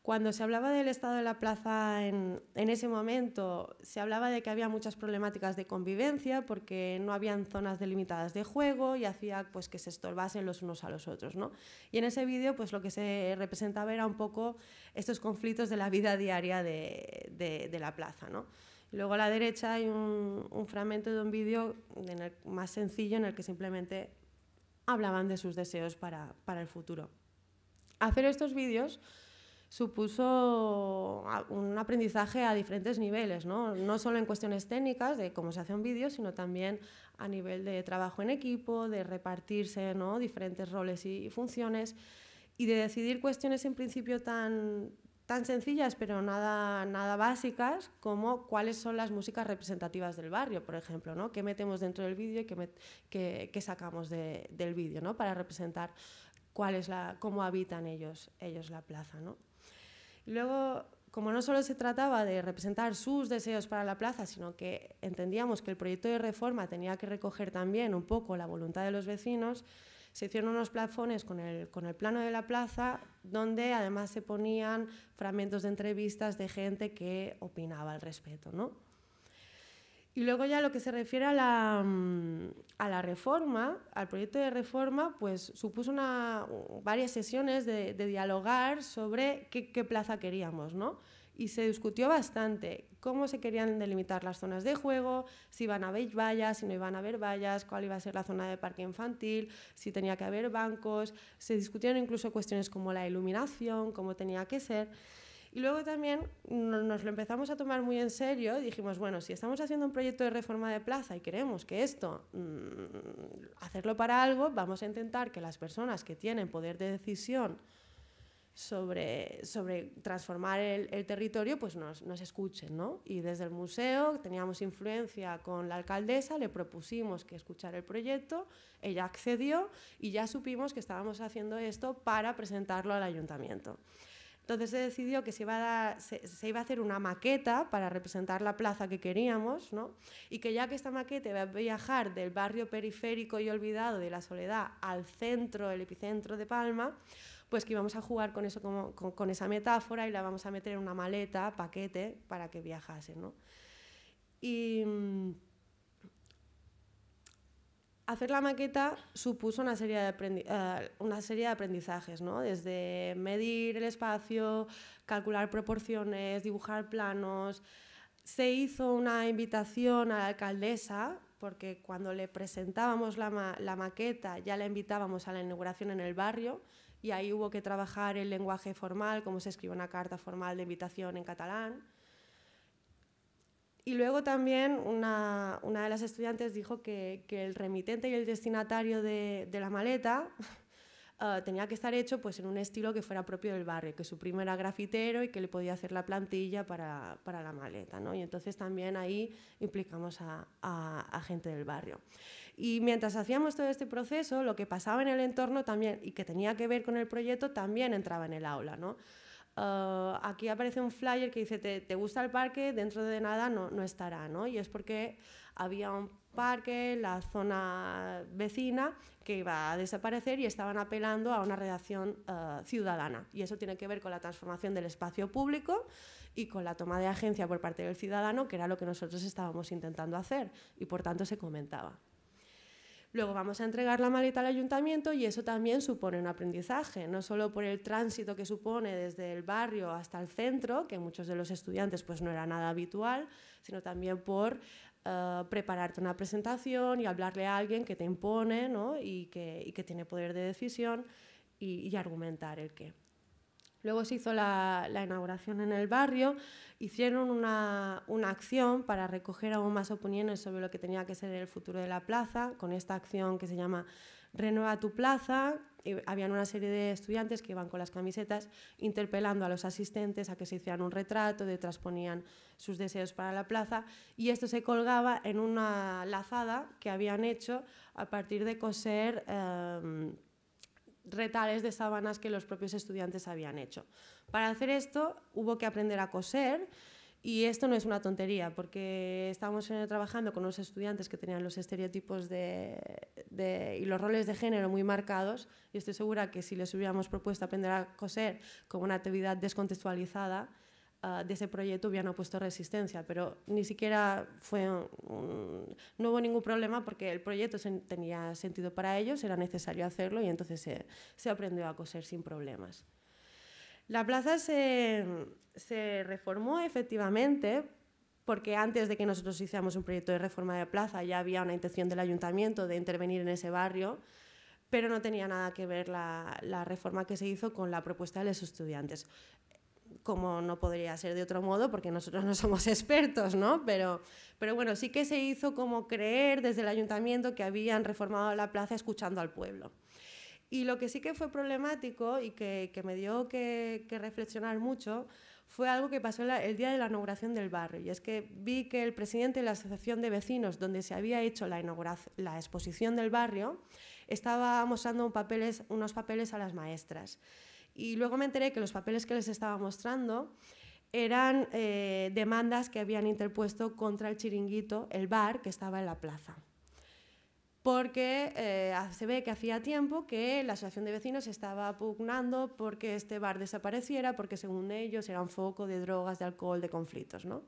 Cuando se hablaba del estado de la plaza en, en ese momento, se hablaba de que había muchas problemáticas de convivencia porque no habían zonas delimitadas de juego y hacía pues, que se estorbasen los unos a los otros, ¿no? Y en ese vídeo pues, lo que se representaba era un poco estos conflictos de la vida diaria de, de, de la plaza, ¿no? Y luego a la derecha hay un, un fragmento de un vídeo más sencillo en el que simplemente hablaban de sus deseos para, para el futuro. Hacer estos vídeos supuso un aprendizaje a diferentes niveles, ¿no? No solo en cuestiones técnicas de cómo se hace un vídeo, sino también a nivel de trabajo en equipo, de repartirse, ¿no?, diferentes roles y funciones y de decidir cuestiones en principio tan, tan sencillas pero nada, nada básicas como cuáles son las músicas representativas del barrio, por ejemplo, ¿no? ¿Qué metemos dentro del vídeo y qué, qué, qué sacamos de, del vídeo, ¿no?, para representar cuál es la, cómo habitan ellos, ellos la plaza, ¿no? Luego, como no solo se trataba de representar sus deseos para la plaza, sino que entendíamos que el proyecto de reforma tenía que recoger también un poco la voluntad de los vecinos, se hicieron unos plafones con el, con el plano de la plaza, donde además se ponían fragmentos de entrevistas de gente que opinaba al respecto, ¿no? Y luego ya lo que se refiere a la, a la reforma, al proyecto de reforma, pues supuso una, varias sesiones de, de dialogar sobre qué, qué plaza queríamos, ¿no? Y se discutió bastante cómo se querían delimitar las zonas de juego, si iban a haber vallas, si no iban a haber vallas, cuál iba a ser la zona de parque infantil, si tenía que haber bancos, se discutieron incluso cuestiones como la iluminación, cómo tenía que ser. Y luego también nos lo empezamos a tomar muy en serio y dijimos, bueno, si estamos haciendo un proyecto de reforma de plaza y queremos que esto, mmm, hacerlo para algo, vamos a intentar que las personas que tienen poder de decisión sobre, sobre transformar el, el territorio, pues nos, nos escuchen, ¿no? Y desde el museo teníamos influencia con la alcaldesa, le propusimos que escuchara el proyecto, ella accedió y ya supimos que estábamos haciendo esto para presentarlo al ayuntamiento. Entonces se decidió que se iba, a dar, se, se iba a hacer una maqueta para representar la plaza que queríamos, ¿no? Y que ya que esta maqueta iba a viajar del barrio periférico y olvidado de La Soledad al centro, el epicentro de Palma, pues que íbamos a jugar con, eso como, con, con esa metáfora y la vamos a meter en una maleta, paquete, para que viajase, ¿no? Y hacer la maqueta supuso una serie de, aprendi uh, una serie de aprendizajes, ¿no? Desde medir el espacio, calcular proporciones, dibujar planos. Se hizo una invitación a la alcaldesa, porque cuando le presentábamos la, ma la maqueta ya la invitábamos a la inauguración en el barrio y ahí hubo que trabajar el lenguaje formal, cómo se escribe una carta formal de invitación en catalán. Y luego también una, una de las estudiantes dijo que, que el remitente y el destinatario de, de la maleta uh, tenía que estar hecho pues, en un estilo que fuera propio del barrio, que su primo era grafitero y que le podía hacer la plantilla para, para la maleta, ¿no? Y entonces también ahí implicamos a, a, a gente del barrio. Y mientras hacíamos todo este proceso, lo que pasaba en el entorno también, y que tenía que ver con el proyecto, también entraba en el aula, ¿no? Uh, aquí aparece un flyer que dice, te, te gusta el parque, dentro de nada no, no estará, ¿no? Y es porque había un parque, la zona vecina, que iba a desaparecer y estaban apelando a una redacción uh, ciudadana. Y eso tiene que ver con la transformación del espacio público y con la toma de agencia por parte del ciudadano, que era lo que nosotros estábamos intentando hacer y por tanto se comentaba. Luego vamos a entregar la maleta al ayuntamiento y eso también supone un aprendizaje, no solo por el tránsito que supone desde el barrio hasta el centro, que muchos de los estudiantes pues no era nada habitual, sino también por uh, prepararte una presentación y hablarle a alguien que te impone, ¿no? y, que, y que tiene poder de decisión y, y argumentar el qué. Luego se hizo la, la inauguración en el barrio, hicieron una, una acción para recoger aún más opiniones sobre lo que tenía que ser el futuro de la plaza, con esta acción que se llama Renueva tu plaza. Y habían una serie de estudiantes que iban con las camisetas interpelando a los asistentes a que se hicieran un retrato, de transponían sus deseos para la plaza y esto se colgaba en una lazada que habían hecho a partir de coser eh, retales de sábanas que los propios estudiantes habían hecho. Para hacer esto hubo que aprender a coser y esto no es una tontería porque estábamos trabajando con unos estudiantes que tenían los estereotipos de, de, y los roles de género muy marcados y estoy segura que si les hubiéramos propuesto aprender a coser como una actividad descontextualizada uh, de ese proyecto hubieran opuesto resistencia, pero ni siquiera fue un, no hubo ningún problema porque el proyecto se, tenía sentido para ellos, era necesario hacerlo y entonces se, se aprendió a coser sin problemas. La plaza se, se reformó efectivamente porque antes de que nosotros hiciéramos un proyecto de reforma de plaza ya había una intención del ayuntamiento de intervenir en ese barrio, pero no tenía nada que ver la, la reforma que se hizo con la propuesta de los estudiantes. Como no podría ser de otro modo, porque nosotros no somos expertos, ¿no? Pero, pero bueno, sí que se hizo como creer desde el ayuntamiento que habían reformado la plaza escuchando al pueblo. Y lo que sí que fue problemático y que, que me dio que, que reflexionar mucho fue algo que pasó el día de la inauguración del barrio. Y es que vi que el presidente de la asociación de vecinos, donde se había hecho la, inauguración, la exposición del barrio, estaba mostrando un papeles, unos papeles a las maestras. Y luego me enteré que los papeles que les estaba mostrando eran eh, demandas que habían interpuesto contra el chiringuito, el bar, que estaba en la plaza. Porque eh, se ve que hacía tiempo que la asociación de vecinos estaba pugnando porque este bar desapareciera, porque según ellos era un foco de drogas, de alcohol, de conflictos, ¿no?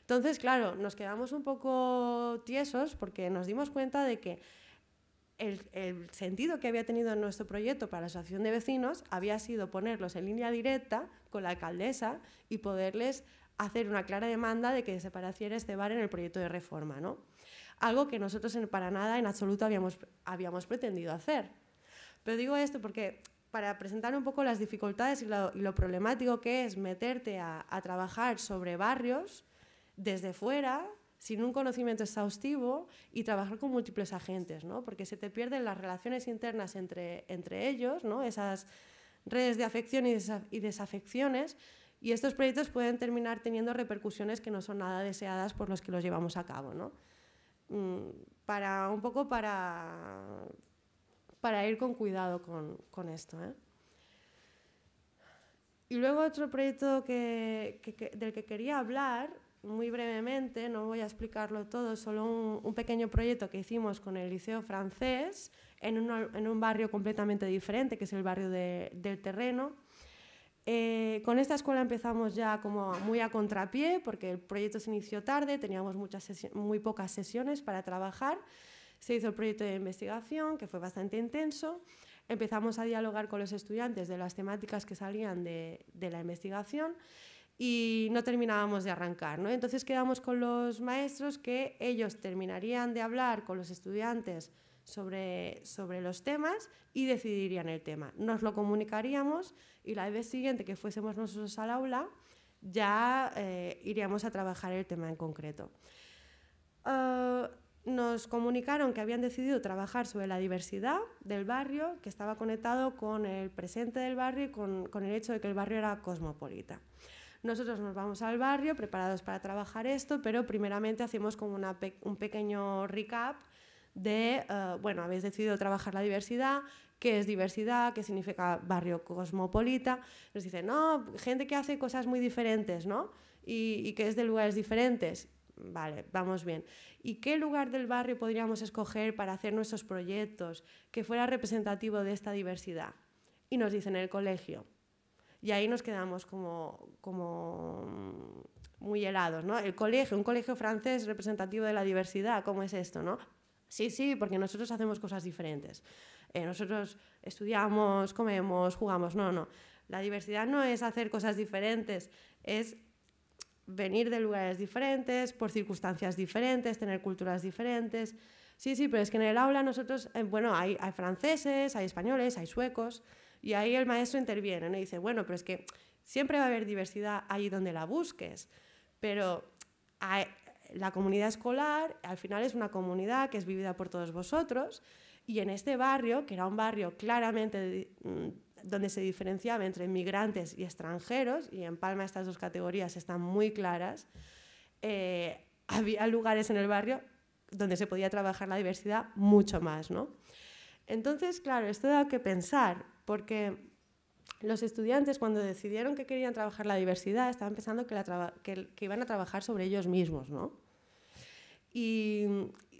Entonces, claro, nos quedamos un poco tiesos porque nos dimos cuenta de que El, el sentido que había tenido nuestro proyecto para la asociación de vecinos había sido ponerlos en línea directa con la alcaldesa y poderles hacer una clara demanda de que desapareciera este bar en el proyecto de reforma, ¿no? Algo que nosotros en, para nada, en absoluto, habíamos, habíamos pretendido hacer. Pero digo esto porque para presentar un poco las dificultades y lo, y lo problemático que es meterte a, a trabajar sobre barrios desde fuera, sin un conocimiento exhaustivo y trabajar con múltiples agentes, ¿no? Porque se te pierden las relaciones internas entre, entre ellos, ¿no? Esas redes de afección y, desaf y desafecciones, y estos proyectos pueden terminar teniendo repercusiones que no son nada deseadas por los que los llevamos a cabo, ¿no? Para, un poco para, para ir con cuidado con, con esto, ¿eh? Y luego otro proyecto que, que, que, del que quería hablar, muy brevemente, no voy a explicarlo todo, solo un, un pequeño proyecto que hicimos con el Liceo Francés en un, en un barrio completamente diferente, que es el barrio de, del Terreno. Eh, con esta escuela empezamos ya como muy a contrapié, porque el proyecto se inició tarde, teníamos muchas sesiones, muy pocas sesiones para trabajar. Se hizo el proyecto de investigación, que fue bastante intenso. Empezamos a dialogar con los estudiantes de las temáticas que salían de, de la investigación y no terminábamos de arrancar, ¿no? Entonces quedamos con los maestros que ellos terminarían de hablar con los estudiantes sobre, sobre los temas y decidirían el tema. Nos lo comunicaríamos y la vez siguiente que fuésemos nosotros al aula ya eh, iríamos a trabajar el tema en concreto. Uh, nos comunicaron que habían decidido trabajar sobre la diversidad del barrio, que estaba conectado con el presente del barrio y con, con el hecho de que el barrio era cosmopolita. Nosotros nos vamos al barrio preparados para trabajar esto, pero primeramente hacemos como una pe- un pequeño recap de, uh, bueno, habéis decidido trabajar la diversidad, qué es diversidad, qué significa barrio cosmopolita. Nos dicen, no, gente que hace cosas muy diferentes, ¿no? Y, y que es de lugares diferentes. Vale, vamos bien. ¿Y qué lugar del barrio podríamos escoger para hacer nuestros proyectos que fuera representativo de esta diversidad? Y nos dicen el colegio. Y ahí nos quedamos como, como muy helados, ¿no? El colegio, un colegio francés representativo de la diversidad, ¿cómo es esto, no? Sí, sí, porque nosotros hacemos cosas diferentes. Eh, nosotros estudiamos, comemos, jugamos. No, no. La diversidad no es hacer cosas diferentes, es venir de lugares diferentes, por circunstancias diferentes, tener culturas diferentes. Sí, sí, pero es que en el aula nosotros, eh, bueno, hay, hay franceses, hay españoles, hay suecos, y ahí el maestro interviene, ¿no? Y dice, bueno, pero es que siempre va a haber diversidad ahí donde la busques, pero hay, la comunidad escolar al final es una comunidad que es vivida por todos vosotros, y en este barrio, que era un barrio claramente de, donde se diferenciaba entre migrantes y extranjeros, y en Palma estas dos categorías están muy claras, eh, había lugares en el barrio donde se podía trabajar la diversidad mucho más, ¿no? Entonces, claro, esto da que pensar, porque los estudiantes cuando decidieron que querían trabajar la diversidad estaban pensando que, la que, que iban a trabajar sobre ellos mismos, ¿no? Y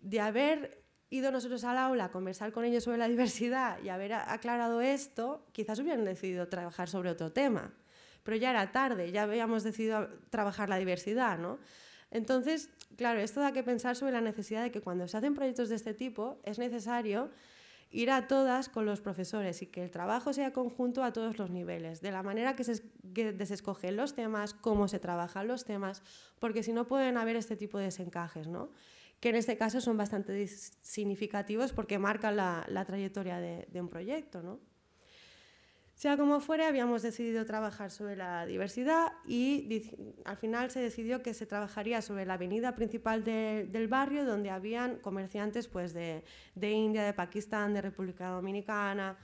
de haber ido nosotros al aula a conversar con ellos sobre la diversidad y haber aclarado esto, quizás hubieran decidido trabajar sobre otro tema, pero ya era tarde, ya habíamos decidido trabajar la diversidad, ¿no? Entonces, claro, esto da que pensar sobre la necesidad de que cuando se hacen proyectos de este tipo es necesario ir a todas con los profesores y que el trabajo sea conjunto a todos los niveles, de la manera que se que desescogen los temas, cómo se trabajan los temas, porque si no pueden haber este tipo de desencajes, ¿no? Que en este caso son bastante significativos porque marcan la, la trayectoria de, de un proyecto, ¿no? Sea como fuere, habíamos decidido trabajar sobre la diversidad y al final se decidió que se trabajaría sobre la avenida principal de, del barrio, donde habían comerciantes pues, de, de India, de Pakistán, de República Dominicana,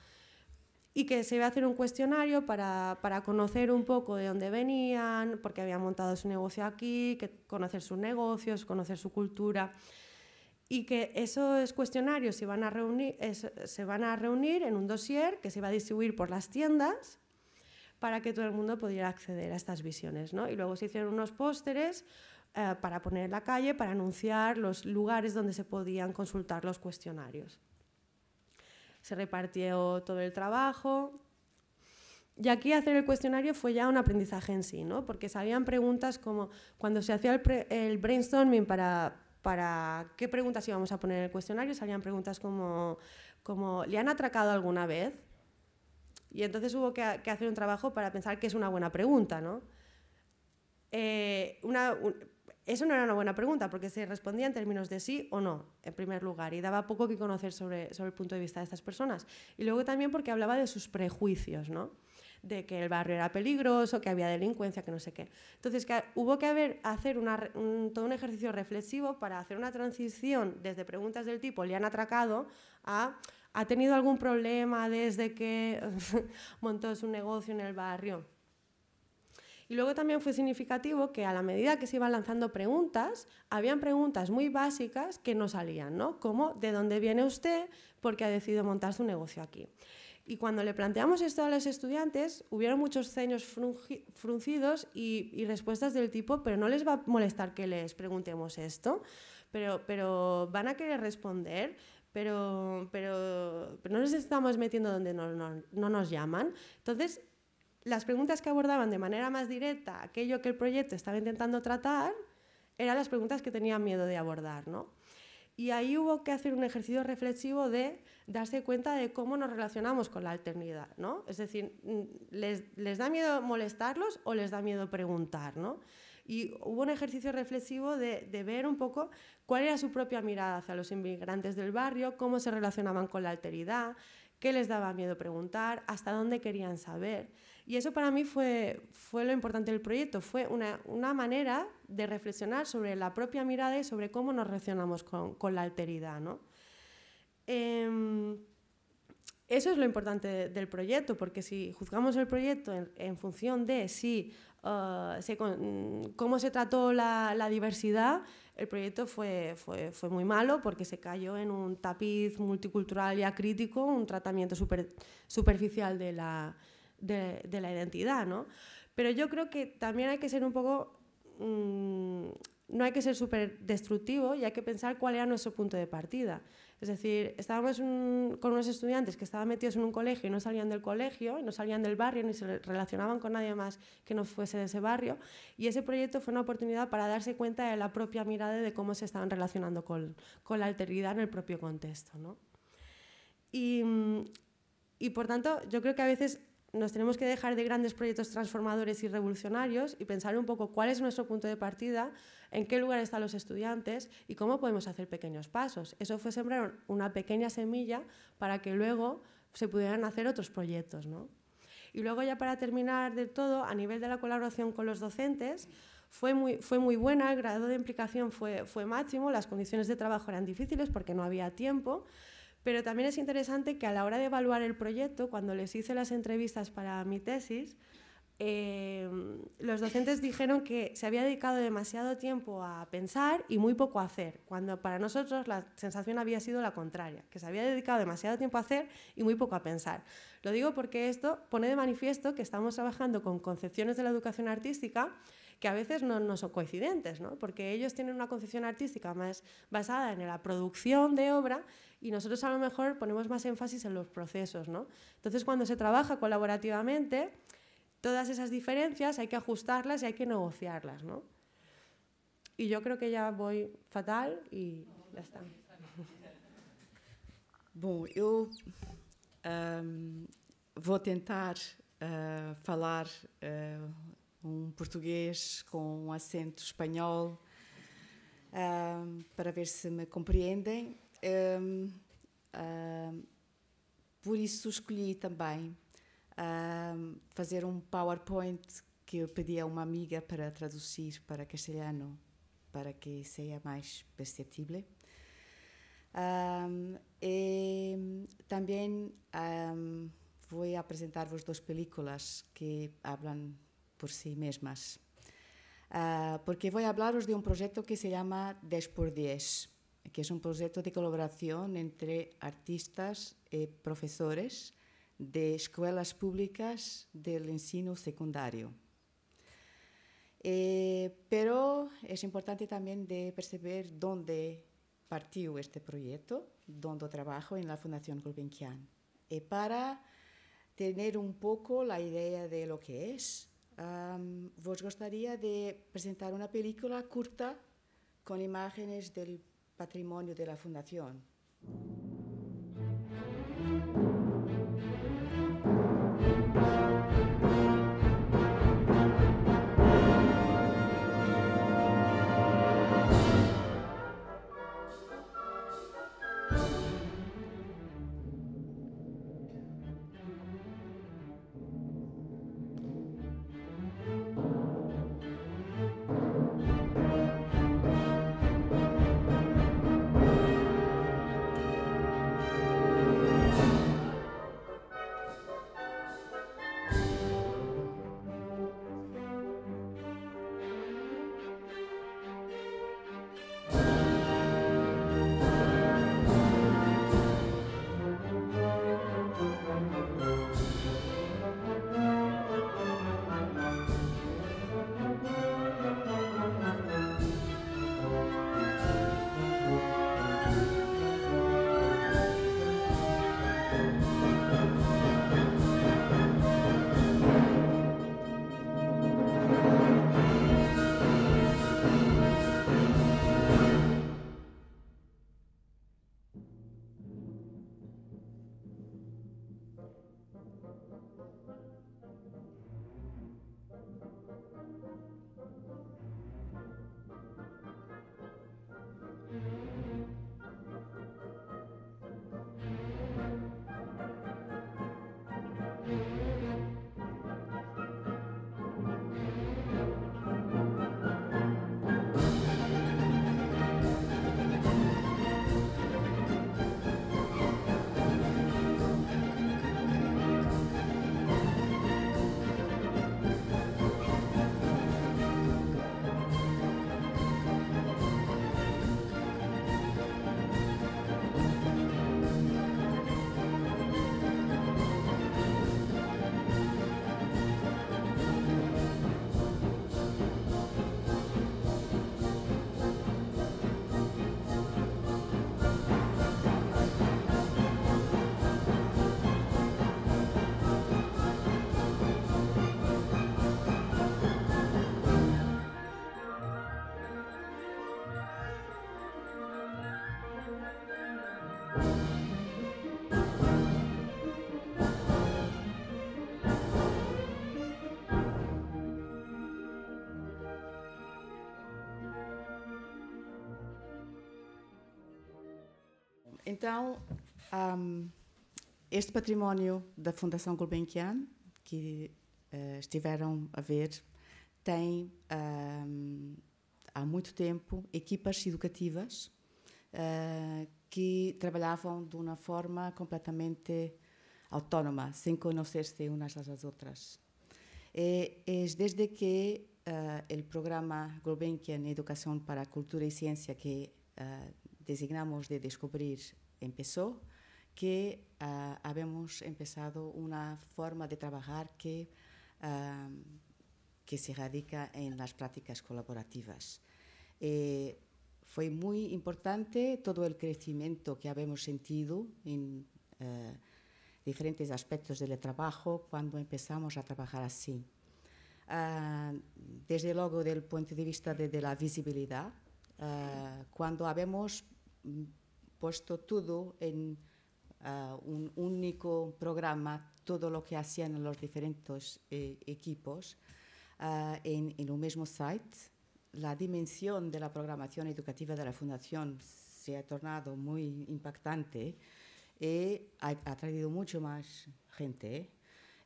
y que se iba a hacer un cuestionario para, para conocer un poco de dónde venían, porque habían montado su negocio aquí, que conocer sus negocios, conocer su cultura, y que esos cuestionarios se van a reunir, es, se van a reunir en un dossier que se va a distribuir por las tiendas para que todo el mundo pudiera acceder a estas visiones, ¿no? Y luego se hicieron unos pósteres eh, para poner en la calle, para anunciar los lugares donde se podían consultar los cuestionarios. Se repartió todo el trabajo. Y aquí hacer el cuestionario fue ya un aprendizaje en sí, ¿no? Porque salían preguntas como cuando se hacía el, pre, el brainstorming para... para qué preguntas íbamos a poner en el cuestionario, salían preguntas como, como ¿le han atracado alguna vez? Y entonces hubo que, que hacer un trabajo para pensar que es una buena pregunta, ¿no? Eh, una, un, eso no era una buena pregunta, porque se respondía en términos de sí o no, en primer lugar, y daba poco que conocer sobre, sobre el punto de vista de estas personas. Y luego también porque hablaba de sus prejuicios, ¿no? De que el barrio era peligroso, que había delincuencia, que no sé qué. Entonces, que hubo que haber, hacer una, un, todo un ejercicio reflexivo para hacer una transición desde preguntas del tipo, ¿le han atracado?, a ¿ha tenido algún problema desde que montó su negocio en el barrio? Y luego también fue significativo que a la medida que se iban lanzando preguntas, habían preguntas muy básicas que no salían, ¿no? Como, ¿de dónde viene usted? ¿Por qué ha decidido montar su negocio aquí? Y cuando le planteamos esto a los estudiantes, hubieron muchos ceños fruncidos y, y respuestas del tipo, pero no les va a molestar que les preguntemos esto, pero, pero van a querer responder, pero, pero, pero no nos estamos metiendo donde no, no, no nos llaman. Entonces, las preguntas que abordaban de manera más directa aquello que el proyecto estaba intentando tratar, eran las preguntas que tenían miedo de abordar, ¿no? Y ahí hubo que hacer un ejercicio reflexivo de darse cuenta de cómo nos relacionamos con la alternidad, ¿no? Es decir, ¿les, les da miedo molestarlos o les da miedo preguntar, ¿no? Y hubo un ejercicio reflexivo de, de ver un poco cuál era su propia mirada hacia los inmigrantes del barrio, cómo se relacionaban con la alteridad, qué les daba miedo preguntar, hasta dónde querían saber. Y eso para mí fue, fue lo importante del proyecto, fue una, una manera de reflexionar sobre la propia mirada y sobre cómo nos relacionamos con, con la alteridad, ¿no? Eh, eso es lo importante de, del proyecto, porque si juzgamos el proyecto en, en función de si, uh, se, cómo se trató la, la diversidad, el proyecto fue, fue, fue muy malo porque se cayó en un tapiz multicultural y acrítico, un tratamiento super, superficial de la, de, de la identidad, ¿no? Pero yo creo que también hay que ser un poco... Mmm, no hay que ser súper destructivo y hay que pensar cuál era nuestro punto de partida. Es decir, estábamos un, con unos estudiantes que estaban metidos en un colegio y no salían del colegio, y no salían del barrio, ni se relacionaban con nadie más que no fuese de ese barrio, y ese proyecto fue una oportunidad para darse cuenta de la propia mirada de cómo se estaban relacionando con, con la alteridad en el propio contexto, ¿no? Y, y, por tanto, yo creo que a veces nos tenemos que dejar de grandes proyectos transformadores y revolucionarios y pensar un poco cuál es nuestro punto de partida, en qué lugar están los estudiantes y cómo podemos hacer pequeños pasos. Eso fue sembrar una pequeña semilla para que luego se pudieran hacer otros proyectos, ¿no? Y luego, ya para terminar del todo, a nivel de la colaboración con los docentes, fue muy, fue muy buena, el grado de implicación fue, fue máximo, las condiciones de trabajo eran difíciles porque no había tiempo. Pero también es interesante que a la hora de evaluar el proyecto, cuando les hice las entrevistas para mi tesis, eh, los docentes dijeron que se había dedicado demasiado tiempo a pensar y muy poco a hacer, cuando para nosotros la sensación había sido la contraria, que se había dedicado demasiado tiempo a hacer y muy poco a pensar. Lo digo porque esto pone de manifiesto que estamos trabajando con concepciones de la educación artística que a veces no, no son coincidentes, ¿no? Porque ellos tienen una concepción artística más basada en la producción de obra y nosotros a lo mejor ponemos más énfasis en los procesos, ¿no? Entonces, cuando se trabaja colaborativamente, todas esas diferencias hay que ajustarlas y hay que negociarlas, ¿no? Y yo creo que ya voy fatal y ya está. Bom, eu um, vou tentar uh, falar... Uh, um português com um acento espanhol, um, para ver se me compreendem. Um, um, por isso escolhi também um, fazer um PowerPoint que eu pedi a uma amiga para traduzir para castelhano, para que seja mais perceptível. Um, e também um, vou apresentar-vos duas películas que falam por sí mismas, uh, porque voy a hablaros de un proyecto que se llama diez por diez, que es un proyecto de colaboración entre artistas y profesores de escuelas públicas del ensino secundario. Eh, pero es importante también de perceber dónde partió este proyecto, dónde trabajo en la Fundación Gulbenkian, y para tener un poco la idea de lo que es. Um, vos gustaría de presentar una película corta con imágenes del patrimonio de la Fundación. Então, um, este património da Fundação Gulbenkian, que uh, estiveram a ver, tem um, há muito tempo equipas educativas uh, que trabalhavam de uma forma completamente autónoma, sem conhecer-se umas às outras. E, e desde que uh, o programa Gulbenkian Educação para a Cultura e Ciência, que uh, designamos de descobrir, empezó, que uh, habíamos empezado una forma de trabajar que, uh, que se radica en las prácticas colaborativas. Eh, fue muy importante todo el crecimiento que habíamos sentido en uh, diferentes aspectos del trabajo cuando empezamos a trabajar así. Uh, desde luego, del punto de vista de, de la visibilidad, uh, cuando habíamos puesto todo en uh, un único programa, todo lo que hacían los diferentes eh, equipos uh, en, en un mismo site. La dimensión de la programación educativa de la Fundación se ha tornado muy impactante y ha, ha traído mucho más gente.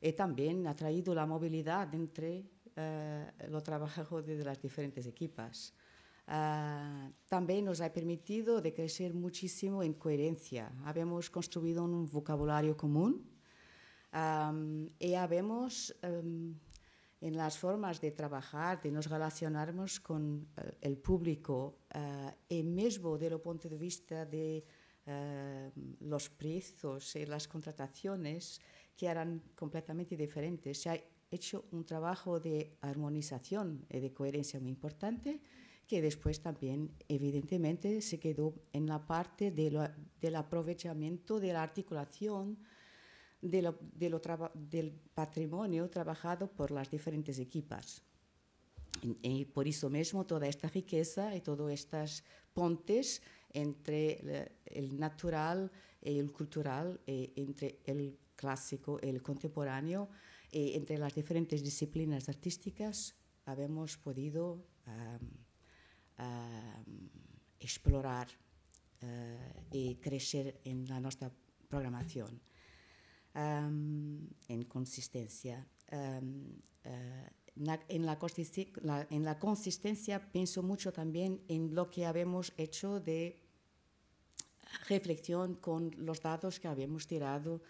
Y también ha traído la movilidad entre uh, los trabajos de las diferentes equipas. Uh, también nos ha permitido de crecer muchísimo en coherencia. Habíamos construido un vocabulario común um, y habemos, um, en las formas de trabajar, de nos relacionarnos con uh, el público, uh, y mismo desde el punto de vista de uh, los precios y las contrataciones, que eran completamente diferentes. Se ha hecho un trabajo de armonización y de coherencia muy importante, que después también, evidentemente, se quedó en la parte de lo, del aprovechamiento, de la articulación de lo, de lo traba, del patrimonio trabajado por las diferentes equipas. Y, y por eso mismo, toda esta riqueza y todos estos pontes entre el natural y el cultural, y entre el clásico y el contemporáneo, y entre las diferentes disciplinas artísticas, habemos podido Um, Uh, explorar uh, y crecer en la nuestra programación, um, en consistencia. Um, uh, en, la consisten la, en la consistencia pienso mucho también en lo que habíamos hecho de reflexión con los datos que habíamos tirado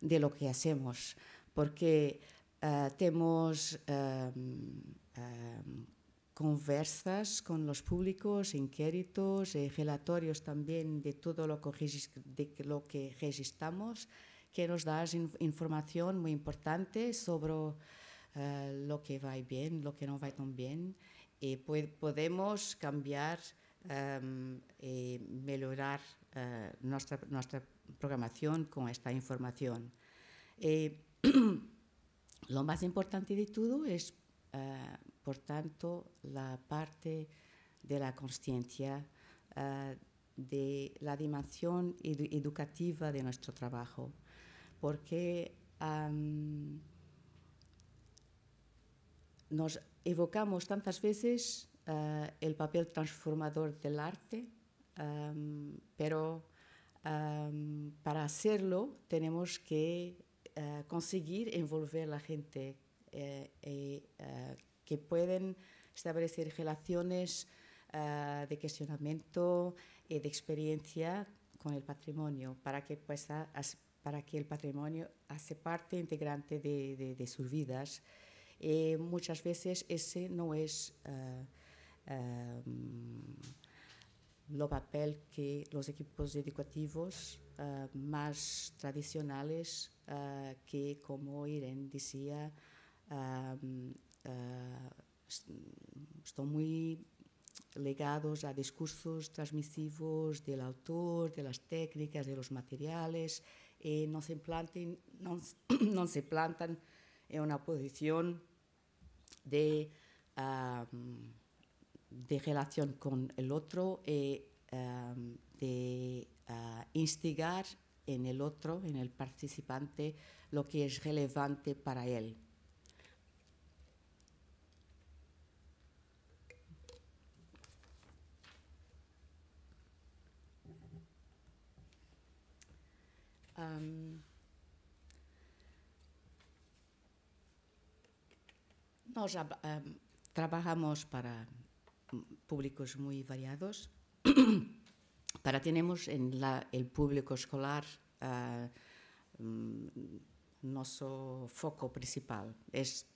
de lo que hacemos, porque uh, tenemos um, um, conversas con los públicos, inquéritos, eh, relatorios también de todo lo que, de lo que registramos, que nos da in, información muy importante sobre uh, lo que va bien, lo que no va tan bien, y puede, podemos cambiar um, y mejorar uh, nuestra, nuestra programación con esta información. Eh, lo más importante de todo es Uh, por tanto, la parte de la consciencia, uh, de la dimensión edu educativa de nuestro trabajo, porque um, nos evocamos tantas veces uh, el papel transformador del arte, um, pero um, para hacerlo tenemos que uh, conseguir envolver a la gente, Eh, eh, eh, que pueden establecer relaciones eh, de cuestionamiento y de experiencia con el patrimonio, para que, pues, a, para que el patrimonio hace parte integrante de, de, de sus vidas. Eh, muchas veces ese no es eh, eh, lo papel que los equipos educativos eh, más tradicionales, eh, que, como Irene decía, Uh, uh, estão muito ligados a discursos transmissivos do autor, das técnicas, dos materiais, e não se plantam, não, não se plantam em uma posição de uh, de relação com o outro e uh, de uh, instigar en el otro, en el participante, lo que es relevante para él. Um, nos um, trabajamos para públicos muy variados. Para tenemos en la, el público escolar uh, um, nuestro foco principal. Es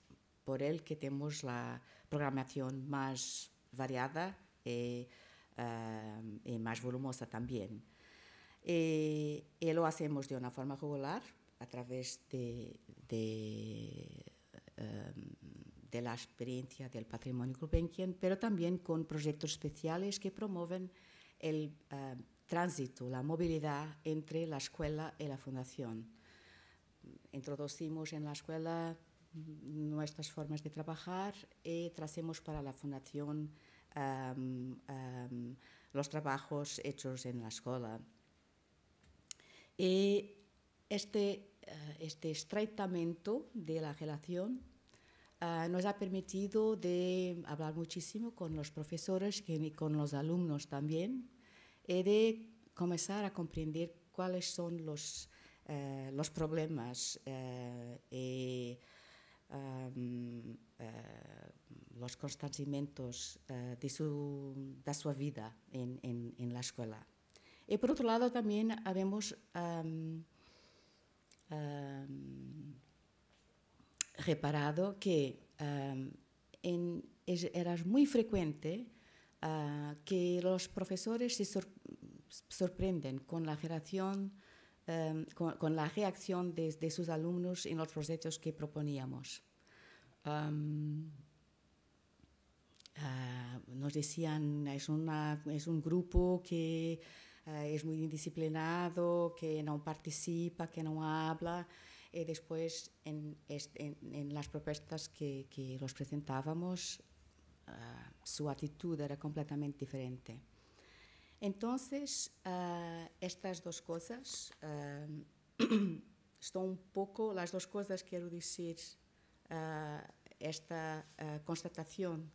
por él que tenemos la programación más variada y, uh, y más volumosa también. Eh, y lo hacemos de una forma regular a través de, de, um, de la experiencia del patrimonio gulbenkiano, pero también con proyectos especiales que promueven el uh, tránsito, la movilidad entre la escuela y la fundación. Introducimos en la escuela nuestras formas de trabajar y tracemos para la fundación um, um, los trabajos hechos en la escuela. Y este, este estrechamiento de la relación uh, nos ha permitido de hablar muchísimo con los profesores y con los alumnos también, y de comenzar a comprender cuáles son los, uh, los problemas uh, y um, uh, los constantamientos uh, de, su, de su vida en, en, en la escuela. Y por otro lado también habemos um, um, reparado que um, en, es, era muy frecuente uh, que los profesores se sor, sorprenden con la, relación, um, con, con la reacción de, de sus alumnos en los proyectos que proponíamos. Um, uh, nos decían, es, una, es un grupo que... Uh, es muy indisciplinado, que no participa, que no habla. Y después, en, en, en las propuestas que, que los presentábamos, uh, su actitud era completamente diferente. Entonces, uh, estas dos cosas, uh, son un poco las dos cosas, quiero decir, uh, esta uh, constatación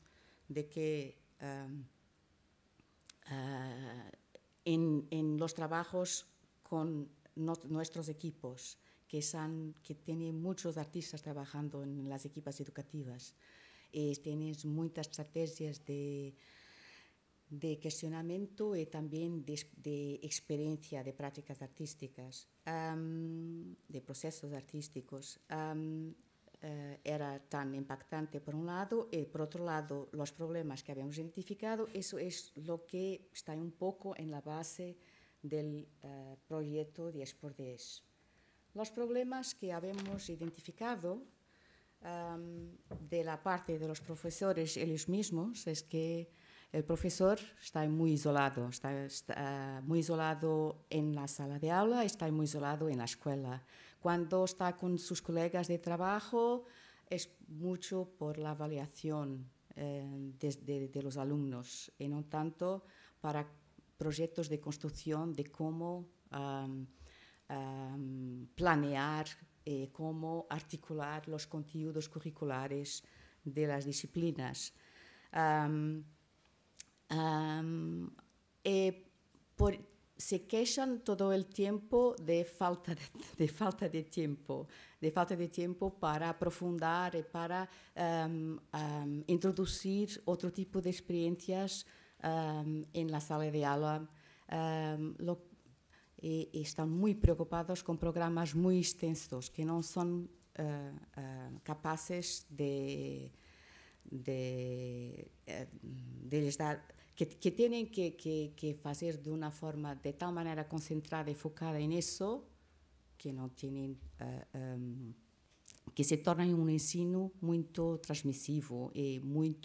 de que uh, uh, En, en los trabajos con no, nuestros equipos, que, son, que tienen muchos artistas trabajando en las equipas educativas. Y tienes muchas estrategias de, de cuestionamiento y también de, de experiencia de prácticas artísticas, um, de procesos artísticos. Um, uh, era tan impactante por un lado y por otro lado los problemas que habíamos identificado. Eso es lo que está un poco en la base del uh, proyecto diez por diez. Los problemas que habíamos identificado um, de la parte de los profesores ellos mismos es que el profesor está muy isolado, está, está muy isolado en la sala de aula, está muy isolado en la escuela. Cuando está con sus colegas de trabajo es mucho por la evaluación eh, de, de, de los alumnos y no tanto para proyectos de construcción de cómo um, um, planear, eh, cómo articular los contenidos curriculares de las disciplinas. Um, um, eh, por, Se quejan todo el tiempo de falta de, de falta de tiempo, de falta de tiempo para aprofundar y para um, um, introducir otro tipo de experiencias um, en la sala de aula. Um, lo, y, y están muy preocupados con programas muy extensos que no son uh, uh, capaces de, de, de les dar... Que, que tienen que, que, que hacer de una forma de tal manera concentrada y enfocada en eso que no tienen uh, um, que se torna un ensino muy transmisivo y muy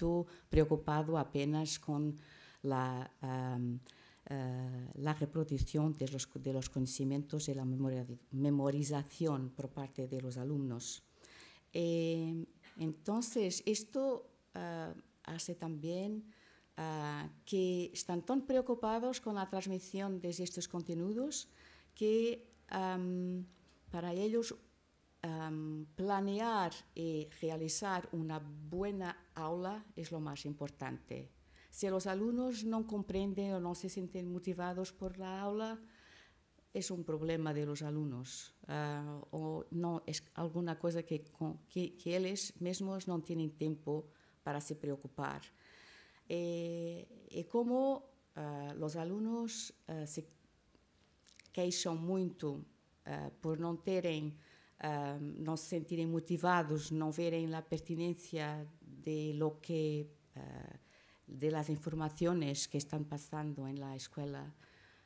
preocupado apenas con la, um, uh, la reproducción de los, de los conocimientos y la memorización por parte de los alumnos. Eh, entonces, esto uh, hace también que están tan preocupados con la transmisión de estos contenidos que um, para ellos um, planear y realizar una buena aula es lo más importante. Si los alumnos no comprenden o no se sienten motivados por la aula, es un problema de los alumnos uh, o no es alguna cosa que, que, que ellos mismos no tienen tiempo para se preocupar. Eh, y como uh, los alumnos uh, se queixam muito uh, por no terem, uh, no se sentirem motivados, no verem la pertinencia de lo que, uh, de las informaciones que están pasando en la escuela.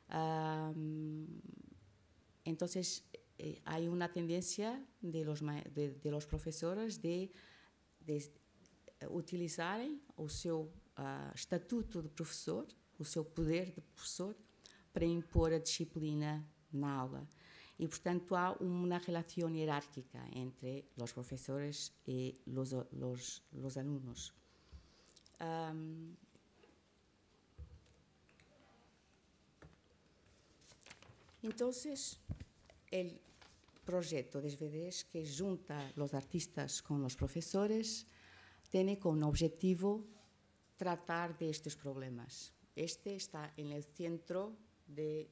Um, entonces eh, hay una tendencia de los, de, de los profesores de, de utilizar o seu uh, estatuto de professor, o seu poder de professor, para impor a disciplina na aula. E, portanto, há uma relação hierárquica entre os professores e os, os, os alunos. Um, Entonces, el proyecto de Esvedés, que junta los artistas con los profesores, tiene como objetivo tratar de estos problemas. Este está en el centro de,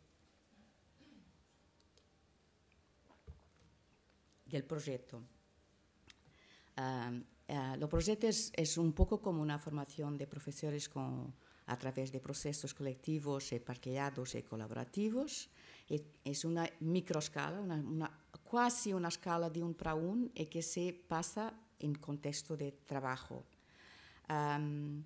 del proyecto. Uh, uh, el proyecto es, es un poco como una formación de profesores con, a través de procesos colectivos, y parqueados y colaborativos. Es una microescala, una, una, casi una escala de un para un, y que se pasa en contexto de trabajo. Um,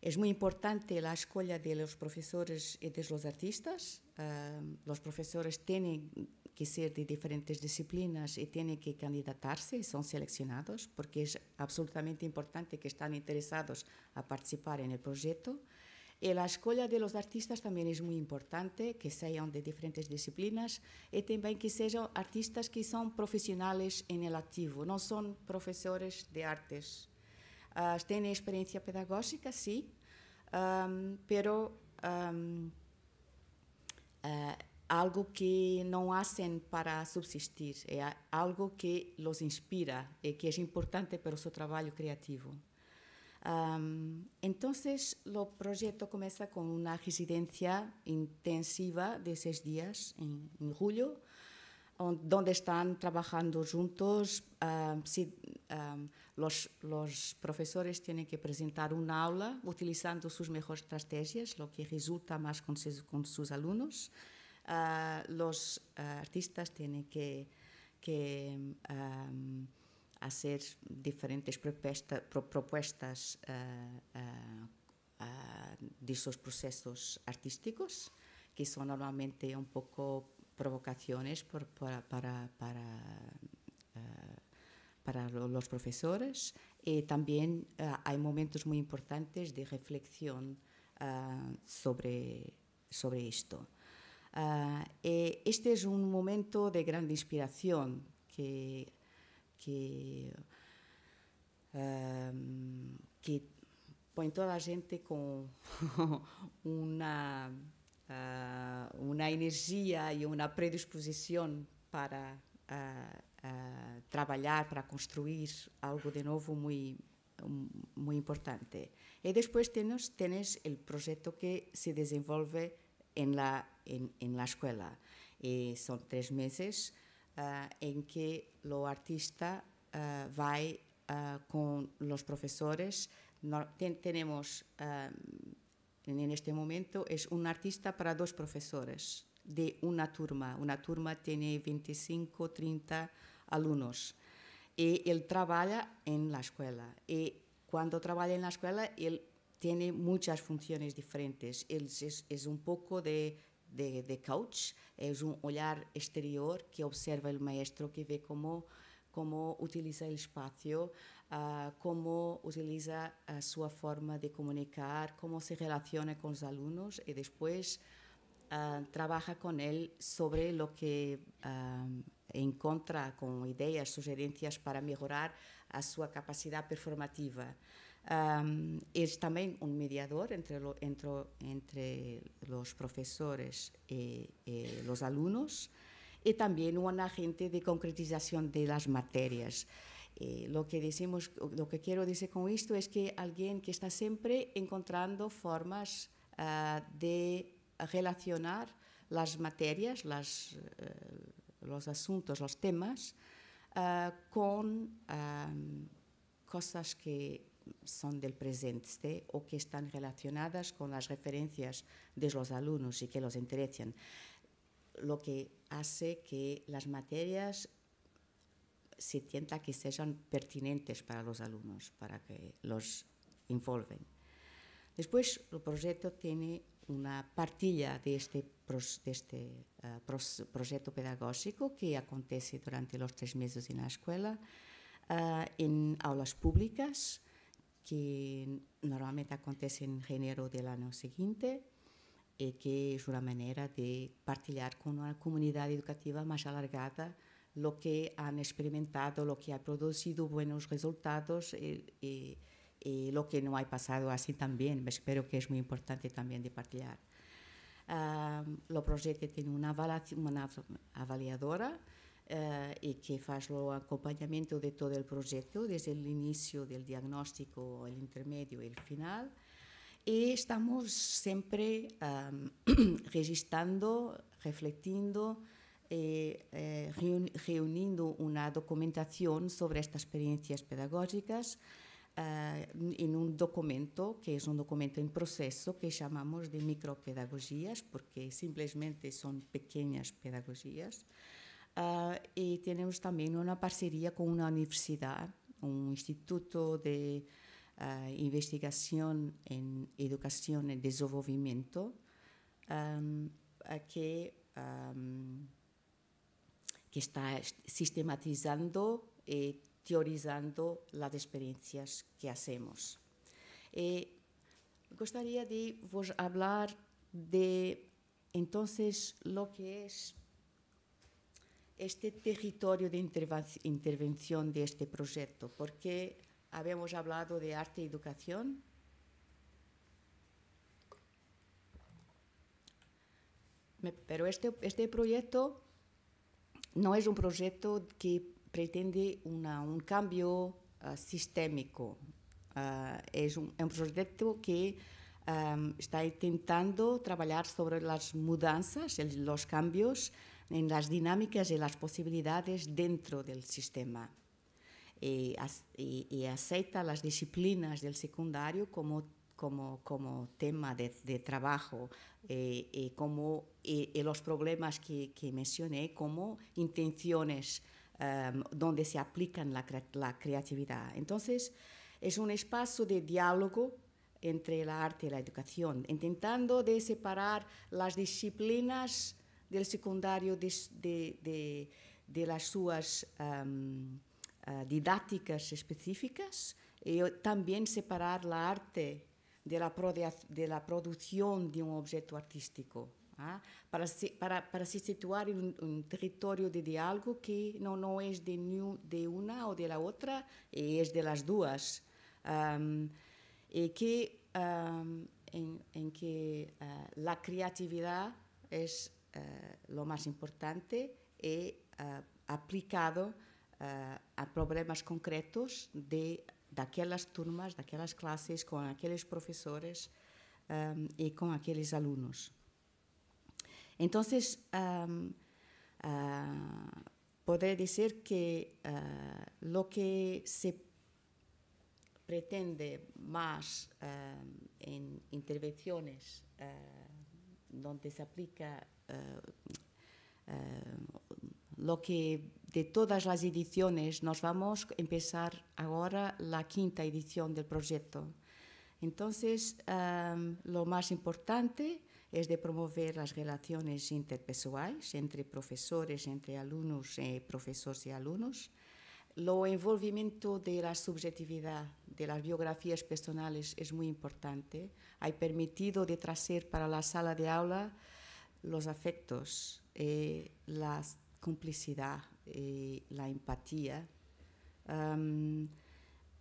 es muy importante la escuela de los profesores y de los artistas. Um, los profesores tienen que ser de diferentes disciplinas y tienen que candidatarse y son seleccionados, porque es absolutamente importante que estén interesados a participar en el proyecto. Y la escuela de los artistas también es muy importante, que sean de diferentes disciplinas y también que sean artistas que son profesionales en el activo, no son profesores de artes. Uh, tienen experiencia pedagógica, sí, um, pero um, uh, algo que no hacen para subsistir, es algo que los inspira y que es importante para su trabajo creativo. Um, entonces, el proyecto comienza con una residencia intensiva de seis días en, en julio, donde están trabajando juntos. Um, si, um, los, los profesores tienen que presentar una aula utilizando sus mejores estrategias, lo que resulta más con sus, con sus alumnos. Uh, los uh, artistas tienen que... que um, hacer diferentes propuesta, pro, propuestas uh, uh, uh, de sus procesos artísticos, que son normalmente un poco provocaciones por, para, para, para, uh, para los profesores. Y también uh, hay momentos muy importantes de reflexión uh, sobre, sobre esto. Uh, este es un momento de gran inspiración que que, um, que pone toda la gente con una, uh, una energía y una predisposición para uh, uh, trabajar, para construir algo de nuevo muy, muy importante. Y después tienes, tienes el proyecto que se desenvuelve en la, en, en la escuela. Y son tres meses. Uh, en que el artista uh, va uh, con los profesores. No, ten, tenemos uh, en este momento es un artista para dos profesores de una turma. Una turma tiene veinticinco, treinta alumnos y él trabaja en la escuela. Y cuando trabaja en la escuela, él tiene muchas funciones diferentes. Él es, es un poco de... De, de coach, es un olhar exterior que observa el maestro, que ve cómo, cómo utiliza el espacio, uh, cómo utiliza uh, su forma de comunicar, cómo se relaciona con los alumnos y después uh, trabaja con él sobre lo que uh, encuentra con ideas, sugerencias para mejorar a su capacidad performativa. Um, es también un mediador entre, lo, entre, entre los profesores y, y los alumnos, y también un agente de concretización de las materias. Eh, lo, que decimos, lo que quiero decir con esto es que alguien que está siempre encontrando formas uh, de relacionar las materias, las, uh, los asuntos, los temas, uh, con um, cosas que son del presente o que están relacionadas con las referencias de los alumnos y que los interesan, lo que hace que las materias se tienta que sean pertinentes para los alumnos, para que los involven. Después, el proyecto tiene una partilla de este, de este uh, proyecto pedagógico que acontece durante los tres meses en la escuela, uh, en aulas públicas, que normalmente acontece en enero del año siguiente, y que es una manera de partillar con una comunidad educativa más alargada lo que han experimentado, lo que ha producido buenos resultados y, y, y lo que no ha pasado así también. Espero que es muy importante también de partillar. Um, el proyecto tiene una, avaliación, una avaliadora uh, y que hace el acompañamiento de todo el proyecto, desde el inicio del diagnóstico, el intermedio y el final. Y estamos siempre um, registrando, reflexionando, Eh, eh, reuniendo una documentación sobre estas experiencias pedagógicas eh, en un documento que es un documento en proceso que llamamos de micropedagogías, porque simplemente son pequeñas pedagogías. Eh, y tenemos también una parcería con una universidad, un instituto de eh, investigación en educación y desenvolvimiento, um, que um, que está sistematizando y teorizando las experiencias que hacemos. Eh, gustaría de vos hablar de, entonces, lo que es este territorio de intervención de este proyecto, porque habíamos hablado de arte y educación. Pero este, este proyecto no es un proyecto que pretende una, un cambio uh, sistémico. Uh, es un, un proyecto que um, está intentando trabajar sobre las mudanzas, el, los cambios en las dinámicas y las posibilidades dentro del sistema. Y, y, y acepta las disciplinas del secundario como, como, como tema de, de trabajo, eh, y como Y, y los problemas que, que mencioné como intenciones um, donde se aplican la, la creatividad. Entonces, es un espacio de diálogo entre el arte y la educación, intentando de separar las disciplinas del secundario de, de, de, de las sus um, uh, didácticas específicas, y también separar la arte de la, de la producción de un objeto artístico. Ah, para, se, para, para se situar en un, un territorio de diálogo que no, no es de, ni, de una o de la otra, es de las dos, um, y que, um, en, en que uh, la creatividad es uh, lo más importante y uh, aplicado uh, a problemas concretos de, de aquellas turmas, de aquellas clases, con aquellos profesores um, y con aquellos alumnos. Entonces, um, uh, podré decir que uh, lo que se pretende más uh, en intervenciones uh, donde se aplica uh, uh, lo que de todas las ediciones, nos vamos a empezar ahora la quinta edición del proyecto. Entonces, um, lo más importante es de promover las relaciones interpersonales entre profesores, entre alumnos, eh, profesores y alumnos, el envolvimiento de la subjetividad, de las biografías personales es muy importante, ha permitido de traer para la sala de aula los afectos, eh, la complicidad, eh, la empatía, um,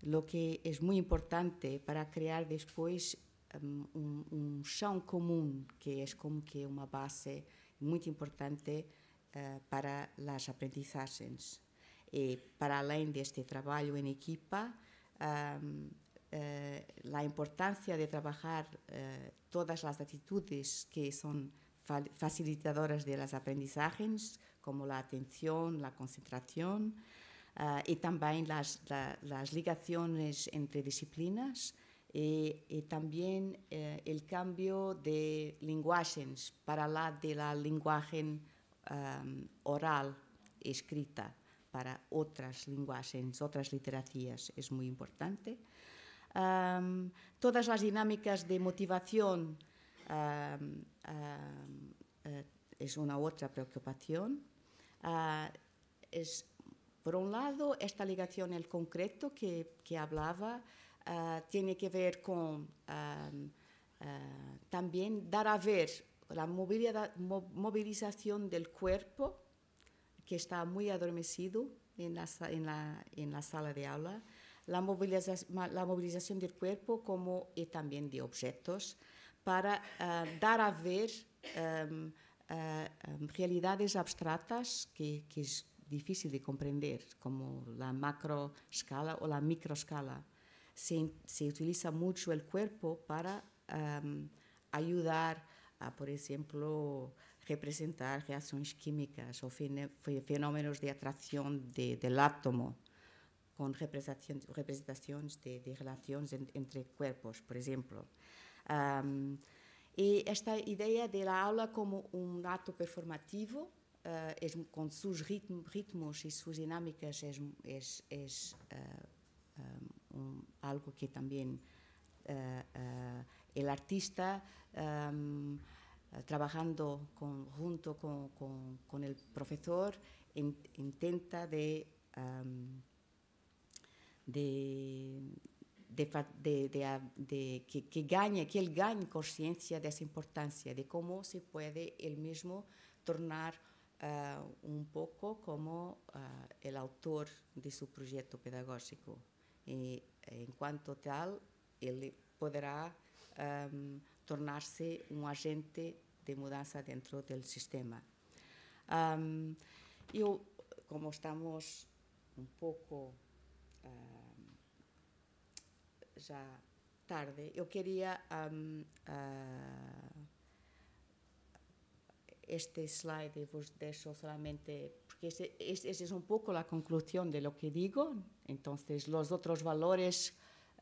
lo que es muy importante para crear después um, un, un chão común, que es como que una base muy importante uh, para las aprendizajes. Y para além de este trabajo en equipa, um, Uh, la importancia de trabajar uh, todas las actitudes que son facilitadoras de los aprendizajes, como la atención, la concentración uh, y también las, la, las ligaciones entre disciplinas y, y también uh, el cambio de lenguajes para la de la lenguaje um, oral escrita para otras lenguajes, otras literaturas, es muy importante. Um, todas las dinámicas de motivación um, um, uh, es una otra preocupación. Uh, es, por un lado, esta ligación al concreto que, que hablaba uh, tiene que ver con um, uh, también dar a ver la movilización del cuerpo, que está muy adormecido en la, en la, en la sala de aula. La movilización, la movilización del cuerpo como y también de objetos para uh, dar a ver um, uh, realidades abstractas que, que es difícil de comprender, como la macro escala o la micro escala. Se, se utiliza mucho el cuerpo para um, ayudar a, por ejemplo, representar reacciones químicas o fenómenos de atracción de, del átomo, con representaciones de, de relaciones en, entre cuerpos, por ejemplo. Um, y esta idea de la aula como un acto performativo, uh, es, con sus ritmo, ritmos y sus dinámicas, es, es, es uh, um, algo que también uh, uh, el artista, um, trabajando con, junto con, con, con el profesor, in, intenta de... Um, de, de, de, de, de que, que gañe, que él gañe conciencia de esa importancia, de cómo se puede él mismo tornar uh, un poco como uh, el autor de su proyecto pedagógico. Y en cuanto tal, él podrá um, tornarse un agente de mudanza dentro del sistema. Um, yo, como estamos un poco... Uh, já tarde, eu queria um, uh, este slide vos deixo solamente porque este, este, este es un poco la conclusión de lo que digo. Entonces los otros valores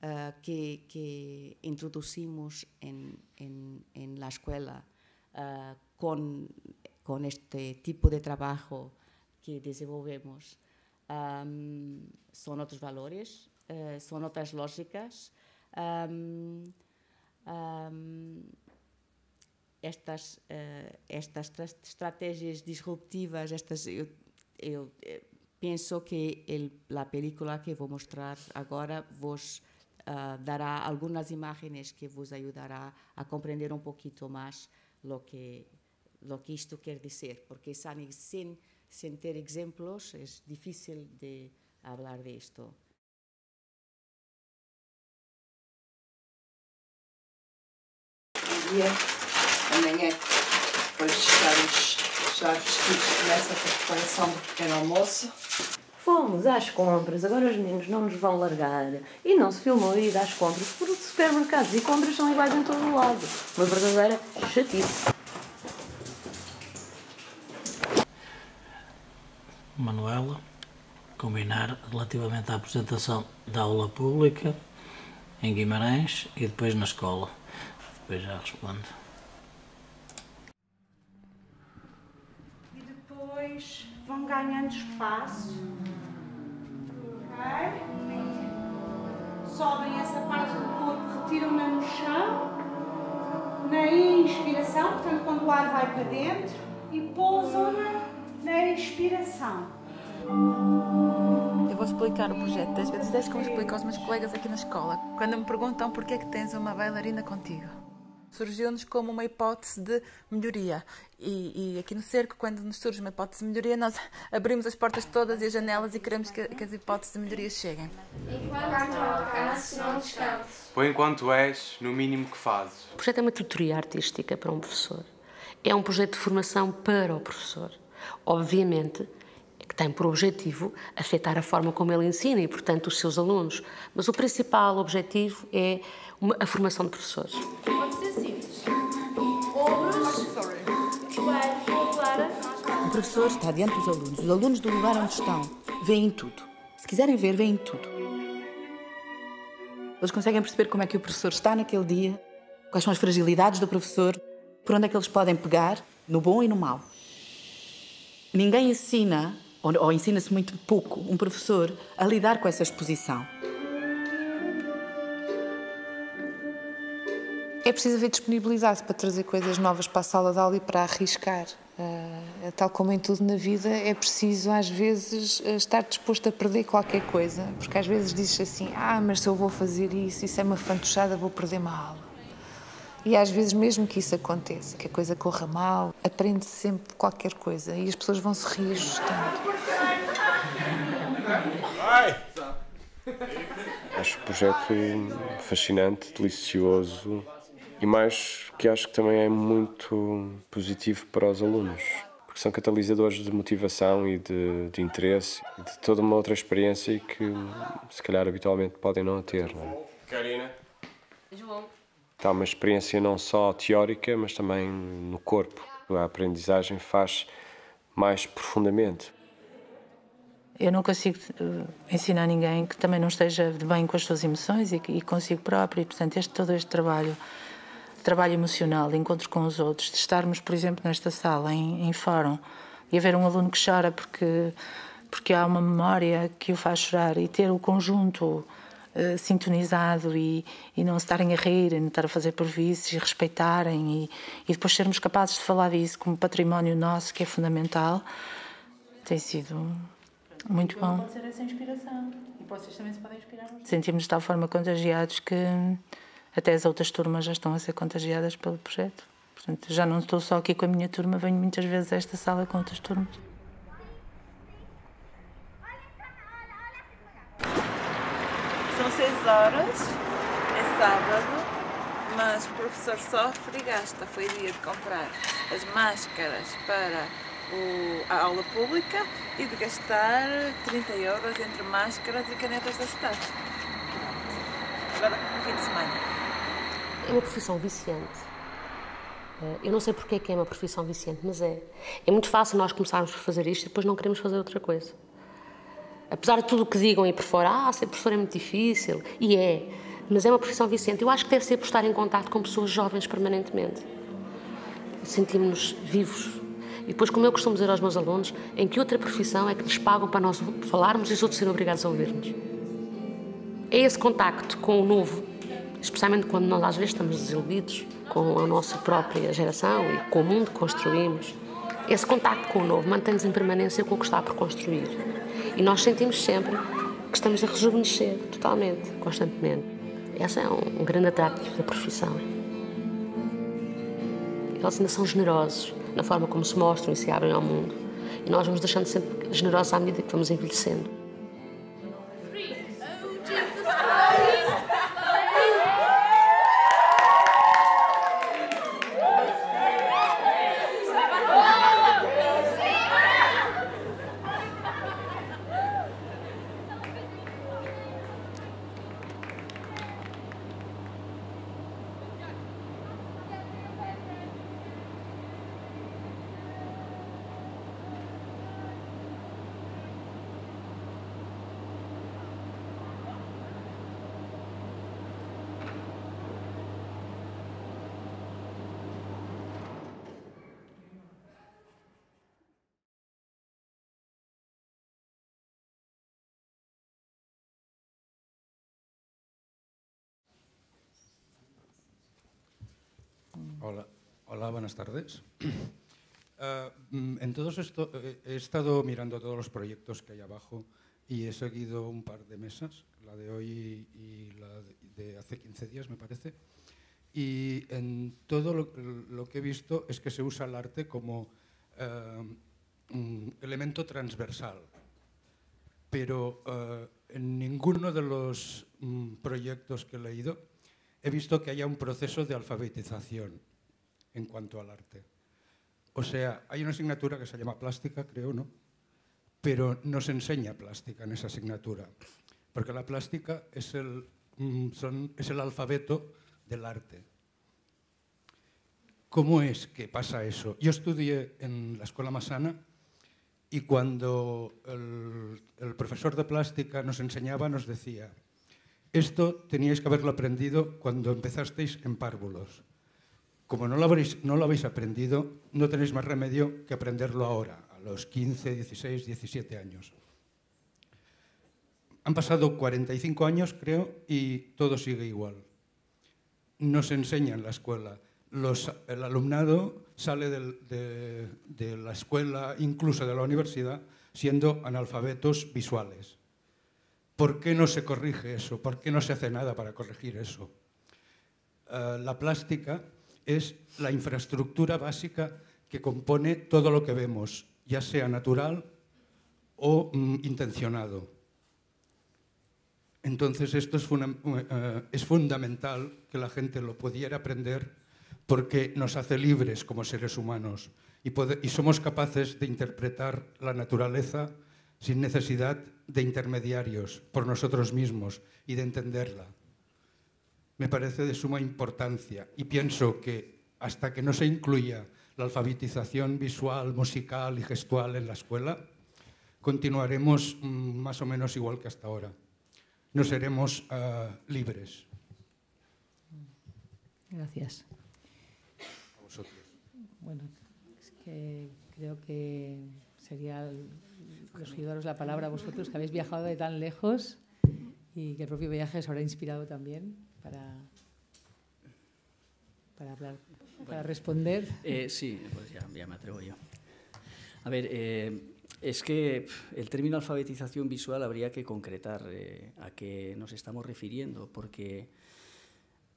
uh, que, que introducimos en, en, en la escuela uh, con, con este tipo de trabajo que desenvolvemos Um, son otros valores, uh, son otras lógicas. Um, um, estas, uh, estas estrategias disruptivas, estas, yo, yo eh, pienso que el, la película que voy a mostrar ahora vos uh, dará algunas imágenes que vos ayudará a comprender un poquito más lo que, lo que esto quiere decir, porque sin, sin Sin tener ejemplos es difícil de hablar de esto. Bom dia, amanhã, depois de estarmos já vestidos nessa preparação do pequeno almoço. Fomos às compras, agora os meninos não nos vão largar. E não se filmou ir às compras, porque supermercados e compras são iguais em todo o lado. Uma verdadeira chatice. Manuela, combinar relativamente à apresentação da aula pública em Guimarães e depois na escola. Depois já respondo. E depois vão ganhando espaço. Ok? Sobem essa parte do corpo, retiram-na no chão, na inspiração, portanto, quando o ar vai para dentro, e pousam-na na inspiração. Eu vou explicar o projeto das vezes dez como explico aos meus colegas aqui na escola, quando me perguntam porque é que tens uma bailarina contigo. surgiu-nos como uma hipótese de melhoria. E, e aqui no cerco, quando nos surge uma hipótese de melhoria, nós abrimos as portas todas e as janelas e queremos que, que as hipóteses de melhoria cheguem. Enquanto não alcances, não descanses. Por enquanto és, no mínimo que fazes. O projeto é uma tutoria artística para um professor. É um projeto de formação para o professor. Obviamente, que tem por objetivo afetar a forma como ele ensina e, portanto, os seus alunos. Mas o principal objetivo é uma, a formação de professores. O professor está diante dos alunos. Os alunos do lugar onde estão veem tudo. Se quiserem ver, veem tudo. Eles conseguem perceber como é que o professor está naquele dia, quais são as fragilidades do professor, por onde é que eles podem pegar, no bom e no mau. Ninguém ensina... ou, ou ensina-se muito pouco, um professor a lidar com essa exposição. É preciso haver disponibilidade para trazer coisas novas para a sala de aula e para arriscar. Uh, tal como em tudo na vida, é preciso, às vezes, estar disposto a perder qualquer coisa, porque às vezes diz-se assim, ah, mas se eu vou fazer isso, isso é uma fantochada, vou perder uma aula. E às vezes, mesmo que isso aconteça, que a coisa corra mal, aprende-se sempre qualquer coisa e as pessoas vão-se reajustando. Acho o projeto fascinante, delicioso e mais que acho que também é muito positivo para os alunos, porque são catalisadores de motivação e de, de interesse e de toda uma outra experiência que se calhar habitualmente podem não ter. Não é? Karina? João? Há uma experiência não só teórica, mas também no corpo. A aprendizagem faz mais profundamente. Eu não consigo ensinar ninguém que também não esteja de bem com as suas emoções e consigo próprio. E, portanto, este, todo este trabalho, trabalho emocional, de encontro com os outros, de estarmos, por exemplo, nesta sala, em, em fórum, e haver um aluno que chora porque, porque há uma memória que o faz chorar, e ter o conjunto Uh, sintonizado e, e não se estarem a rir, não estar a fazer por vícios, e respeitarem e, e depois sermos capazes de falar disso como património nosso, que é fundamental, tem sido muito bom. Pode ser essa inspiração e vocês também se podem inspirar. Sentimos-nos de tal forma contagiados que até as outras turmas já estão a ser contagiadas pelo projeto. Portanto, já não estou só aqui com a minha turma, venho muitas vezes a esta sala com outras turmas. seis horas, é sábado, mas o professor sofre e gasta. Foi dia de comprar as máscaras para o, a aula pública e de gastar trinta euros entre máscaras e canetas da cidade. Agora, um fim de semana. É uma profissão viciante. Eu não sei porque é que é uma profissão viciante, mas é. É muito fácil nós começarmos por fazer isto e depois não queremos fazer outra coisa. Apesar de tudo o que digam aí por fora, ah, ser professor é muito difícil, e é, mas é uma profissão viciante. Eu acho que deve ser por estar em contato com pessoas jovens permanentemente. Sentimos-nos vivos. E depois, como eu costumo dizer aos meus alunos, em que outra profissão é que lhes pagam para nós falarmos e os outros serem obrigados a ouvir-nos? É esse contacto com o novo, especialmente quando nós às vezes estamos desiludidos com a nossa própria geração e com o mundo que construímos. Esse contacto com o novo mantém-nos em permanência com o que está por construir. E nós sentimos sempre que estamos a rejuvenescer totalmente, constantemente. Esse é um, um grande atrativo da profissão. Eles ainda são generosos na forma como se mostram e se abrem ao mundo. E nós vamos deixando sempre generosos à medida que vamos envelhecendo. Hola. Hola, buenas tardes. Uh, en todos esto, he estado mirando todos los proyectos que hay abajo y he seguido un par de mesas, la de hoy y la de hace quince días, me parece. y en todo lo, lo que he visto es que se usa el arte como eh, un elemento transversal, pero eh, en ninguno de los mm, proyectos que he leído he visto que haya un proceso de alfabetización en cuanto al arte. O sea, hay una asignatura que se llama plástica, creo, ¿no? Pero no se enseña plástica en esa asignatura, porque la plástica es el, mm, son, es el alfabeto del arte. ¿Cómo es que pasa eso? Yo estudié en la Escuela Massana y cuando el, el profesor de plástica nos enseñaba, nos decía: esto teníais que haberlo aprendido cuando empezasteis en párvulos. Como no lo habréis, no lo habéis aprendido, no tenéis más remedio que aprenderlo ahora, a los quince, dieciséis, diecisiete años. Han pasado cuarenta y cinco años, creo, y todo sigue igual. No se enseña en la escuela. Los, el alumnado sale del, de, de la escuela, incluso de la universidad, siendo analfabetos visuales. ¿Por qué no se corrige eso? ¿Por qué no se hace nada para corregir eso? Uh, la plástica es la infraestructura básica que compone todo lo que vemos, ya sea natural o mm, intencionado. Entonces esto es, funa, uh, es fundamental que la gente lo pudiera aprender porque nos hace libres como seres humanos y, pode, y somos capaces de interpretar la naturaleza sin necesidad de intermediarios por nosotros mismos y de entenderla. Me parece de suma importancia y pienso que hasta que no se incluya la alfabetización visual, musical y gestual en la escuela, continuaremos mm, más o menos igual que hasta ahora. No seremos uh, libres. Gracias. A vosotros. Bueno, es que creo que sería los cuidaros la palabra a vosotros que habéis viajado de tan lejos y que el propio viaje os habrá inspirado también para, para hablar, para bueno, responder. Eh, sí, pues ya, ya me atrevo yo. A ver. Eh, Es que el término alfabetización visual habría que concretar eh, a qué nos estamos refiriendo, porque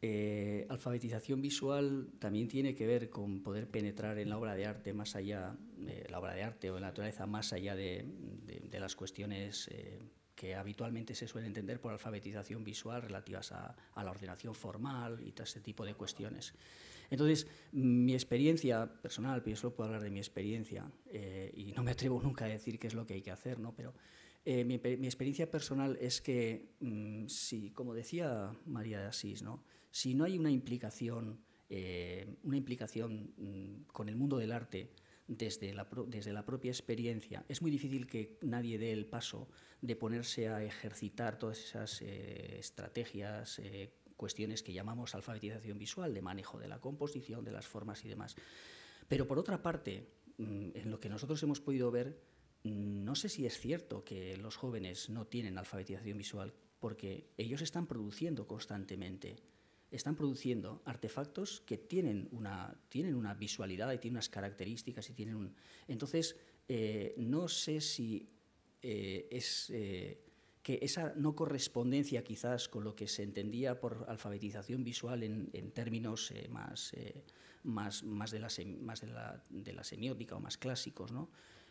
eh, alfabetización visual también tiene que ver con poder penetrar en la obra de arte más allá, eh, la obra de arte o en la naturaleza más allá de, de, de las cuestiones eh, que habitualmente se suele entender por alfabetización visual relativas a, a la ordenación formal y todo ese tipo de cuestiones. Entonces, mi experiencia personal, yo solo puedo hablar de mi experiencia eh, y no me atrevo nunca a decir qué es lo que hay que hacer, ¿no? Pero eh, mi, mi experiencia personal es que, mmm, si, como decía María D'Assís, ¿no? Si no hay una implicación, eh, una implicación mmm, con el mundo del arte desde la, pro, desde la propia experiencia, es muy difícil que nadie dé el paso de ponerse a ejercitar todas esas eh, estrategias eh, cuestiones que llamamos alfabetización visual, de manejo de la composición, de las formas y demás. Pero por otra parte, en lo que nosotros hemos podido ver, no sé si es cierto que los jóvenes no tienen alfabetización visual, porque ellos están produciendo constantemente, están produciendo artefactos que tienen una, tienen una visualidad y tienen unas características y tienen un... Entonces, eh, no sé si eh, es... Eh, que esa no correspondencia quizás con lo que se entendía por alfabetización visual en, en términos eh, más, eh, más, más, de la, más de, la, de la semiótica o más clásicos, ¿no?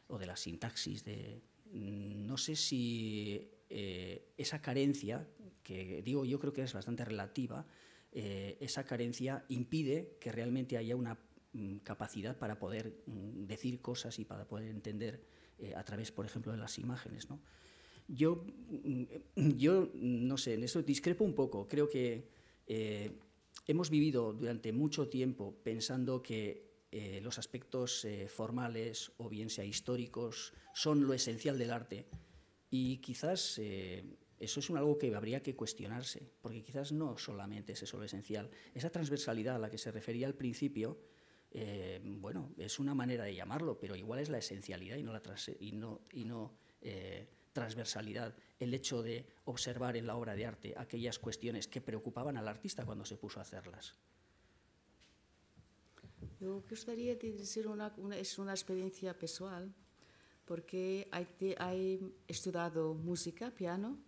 O de la sintaxis. De, no sé si eh, esa carencia, que digo yo creo que es bastante relativa, eh, esa carencia impide que realmente haya una mm, capacidad para poder mm, decir cosas y para poder entender eh, a través, por ejemplo, de las imágenes, ¿no? Yo, yo no sé, en eso discrepo un poco. Creo que eh, hemos vivido durante mucho tiempo pensando que eh, los aspectos eh, formales o bien sea históricos son lo esencial del arte y quizás eh, eso es un algo que habría que cuestionarse, porque quizás no solamente es eso lo esencial. Esa transversalidad a la que se refería al principio, eh, bueno, es una manera de llamarlo, pero igual es la esencialidad y no la trans y no, y no eh, transversalidad, el hecho de observar en la obra de arte aquellas cuestiones que preocupaban al artista cuando se puso a hacerlas. Yo gustaría decir una, una, es una experiencia personal, porque he estudiado música, piano,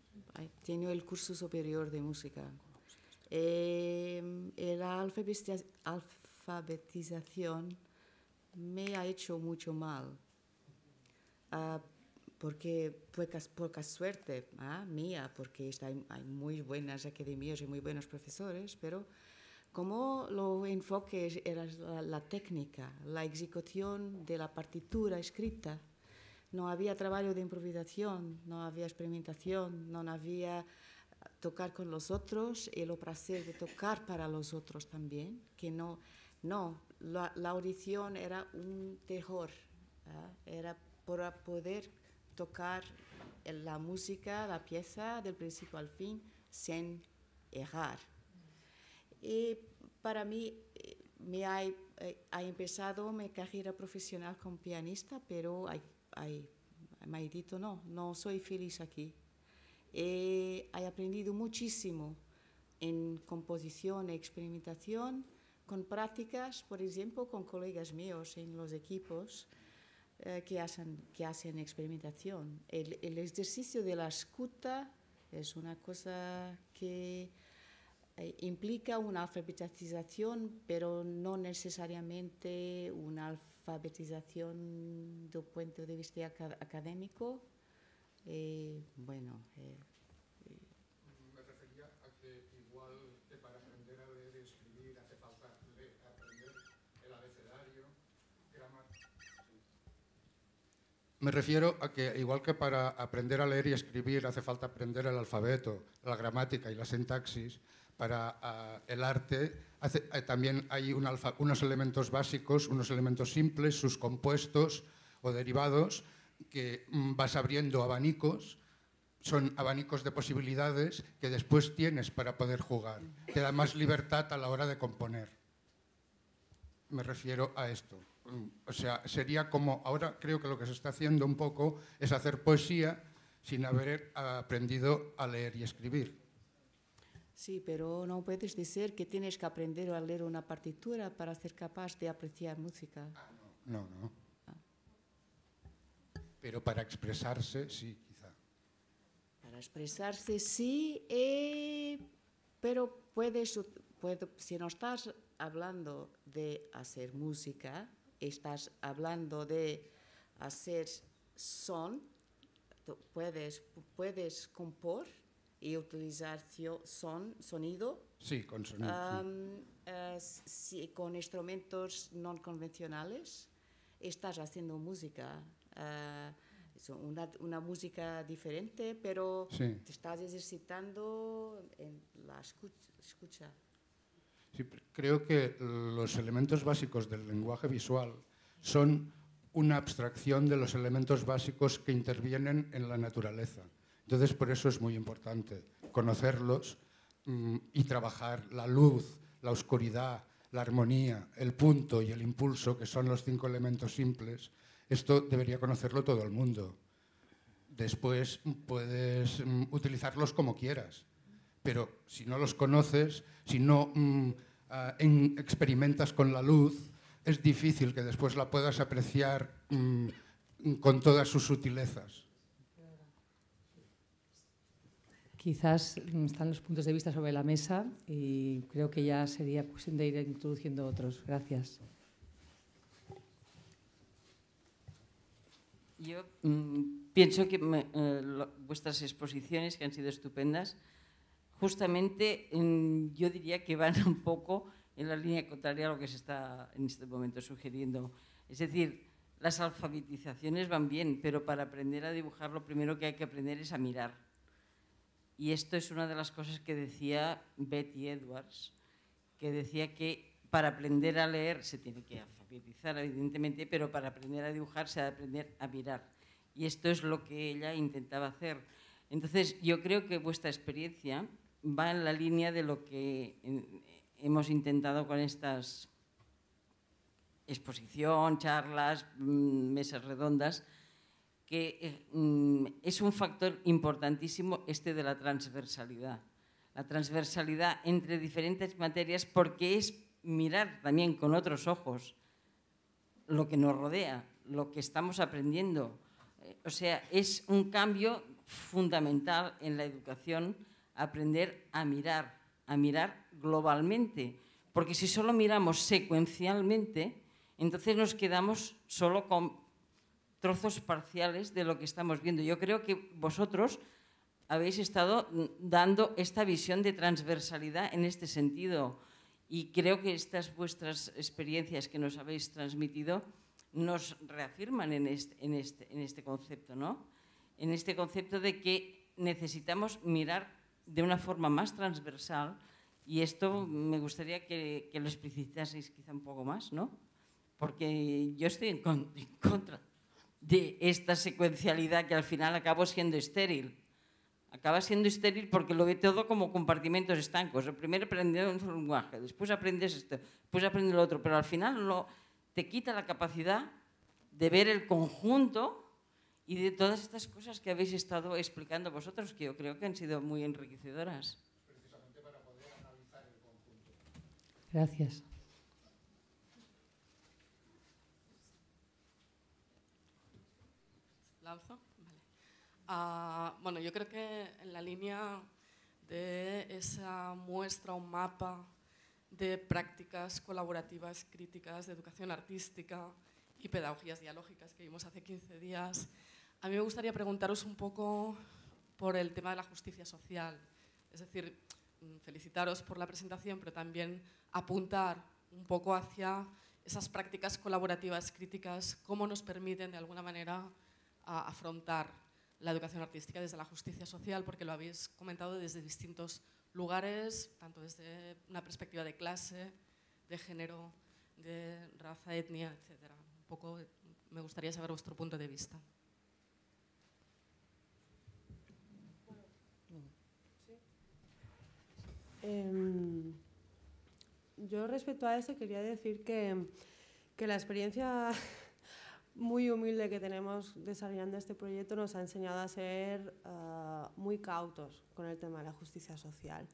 he tenido el curso superior de música Eh, la alfabetización me ha hecho mucho mal, uh, porque poca, poca suerte ¿eh? mía, porque está, hay muy buenas academias y muy buenos profesores, pero como lo enfoque era la, la técnica, la ejecución de la partitura escrita, no había trabajo de improvisación, no había experimentación, no había tocar con los otros, el placer de tocar para los otros también, que no, no, la, la audición era un terror, ¿eh? era para poder tocar la música, la pieza, del principio al fin, sin errar. Y para mí, me ha, ha empezado mi carrera profesional como pianista, pero hay, hay, me he dicho, no, no soy feliz aquí. Eh, he aprendido muchísimo en composición e experimentación, con prácticas, por ejemplo, con colegas míos en los equipos eh, que, hacen, que hacen experimentación. El, el ejercicio de la escuta es una cosa que eh, implica una alfabetización, pero no necesariamente una alfabetización desde el punto de vista académico. Eh, bueno, eh, eh. Me refería a que igual que para aprender a leer y escribir hace falta leer, aprender el abecedario, gramática. Me refiero a que igual que para aprender a leer y escribir hace falta aprender el alfabeto, la gramática y la sintaxis, para uh, el arte hace, eh, también hay un alfa, unos elementos básicos, unos elementos simples, sus compuestos o derivados, que vas abriendo abanicos, son abanicos de posibilidades que después tienes para poder jugar. Te da más libertad a la hora de componer. Me refiero a esto. O sea, sería como, ahora creo que lo que se está haciendo un poco es hacer poesía sin haber aprendido a leer y escribir. Sí, pero no puedes decir que tienes que aprender a leer una partitura para ser capaz de apreciar música. Ah, no, no, no. Pero para expresarse, sí, quizá. Para expresarse, sí, eh, pero puedes, puedes, si no estás hablando de hacer música, estás hablando de hacer son, puedes, puedes compor y utilizar son, sonido. Sí, con sonido. Um, uh, sí, con instrumentos no convencionales, estás haciendo música. Uh, una, una música diferente, pero sí, te estás ejercitando en la escucha. Sí, creo que los elementos básicos del lenguaje visual son una abstracción de los elementos básicos que intervienen en la naturaleza. Entonces, por eso es muy importante conocerlos um, y trabajar la luz, la oscuridad, la armonía, el punto y el impulso, que son los cinco elementos simples. Esto debería conocerlo todo el mundo. Después puedes mm, utilizarlos como quieras, pero si no los conoces, si no mm, a, en, experimentas con la luz, es difícil que después la puedas apreciar mm, con todas sus sutilezas. Quizás están los puntos de vista sobre la mesa y creo que ya sería cuestión de ir introduciendo otros. Gracias. Yo mmm, pienso que me, eh, lo, vuestras exposiciones, que han sido estupendas, justamente mmm, yo diría que van un poco en la línea contraria a lo que se está en este momento sugiriendo. Es decir, las alfabetizaciones van bien, pero para aprender a dibujar lo primero que hay que aprender es a mirar. Y esto es una de las cosas que decía Betty Edwards, que decía que para aprender a leer se tiene que alfabetizar, evidentemente, pero para aprender a dibujar se ha de aprender a mirar. Y esto es lo que ella intentaba hacer. Entonces, yo creo que vuestra experiencia va en la línea de lo que hemos intentado con estas exposición, charlas, mesas redondas, que es un factor importantísimo este de la transversalidad. La transversalidad entre diferentes materias, porque es mirar también con otros ojos lo que nos rodea, lo que estamos aprendiendo. O sea, es un cambio fundamental en la educación, aprender a mirar, a mirar globalmente, porque si solo miramos secuencialmente, entonces nos quedamos solo con trozos parciales de lo que estamos viendo. Yo creo que vosotros habéis estado dando esta visión de transversalidad en este sentido y creo que estas vuestras experiencias que nos habéis transmitido nos reafirman en este, en este, en este concepto, ¿no? En este concepto de que necesitamos mirar de una forma más transversal y esto me gustaría que, que lo explicitaseis quizá un poco más, ¿no? Porque yo estoy en contra de esta secuencialidad que al final acabo siendo estéril. Acaba siendo estéril porque lo ve todo como compartimentos estancos. Primero aprendes un lenguaje, después aprendes esto, después aprendes lo otro, pero al final lo, te quita la capacidad de ver el conjunto y de todas estas cosas que habéis estado explicando vosotros, que yo creo que han sido muy enriquecedoras. Precisamente para poder analizar el conjunto. Gracias. ¿Lauzo? Vale. Uh, bueno, yo creo que en la línea de esa muestra o mapa de prácticas colaborativas críticas de educación artística y pedagogías dialógicas que vimos hace quince días, a mí me gustaría preguntaros un poco por el tema de la justicia social. Es decir, felicitaros por la presentación, pero también apuntar un poco hacia esas prácticas colaborativas críticas, cómo nos permiten de alguna manera a afrontar la educación artística desde la justicia social, porque lo habéis comentado desde distintos lugares, tanto desde una perspectiva de clase, de género, de raza, etnia, etcétera. Un poco me gustaría saber vuestro punto de vista. Eh, yo respecto a eso quería decir que, que la experiencia muy humilde que tenemos desarrollando este proyecto nos ha enseñado a ser uh, muy cautos con el tema de la justicia social.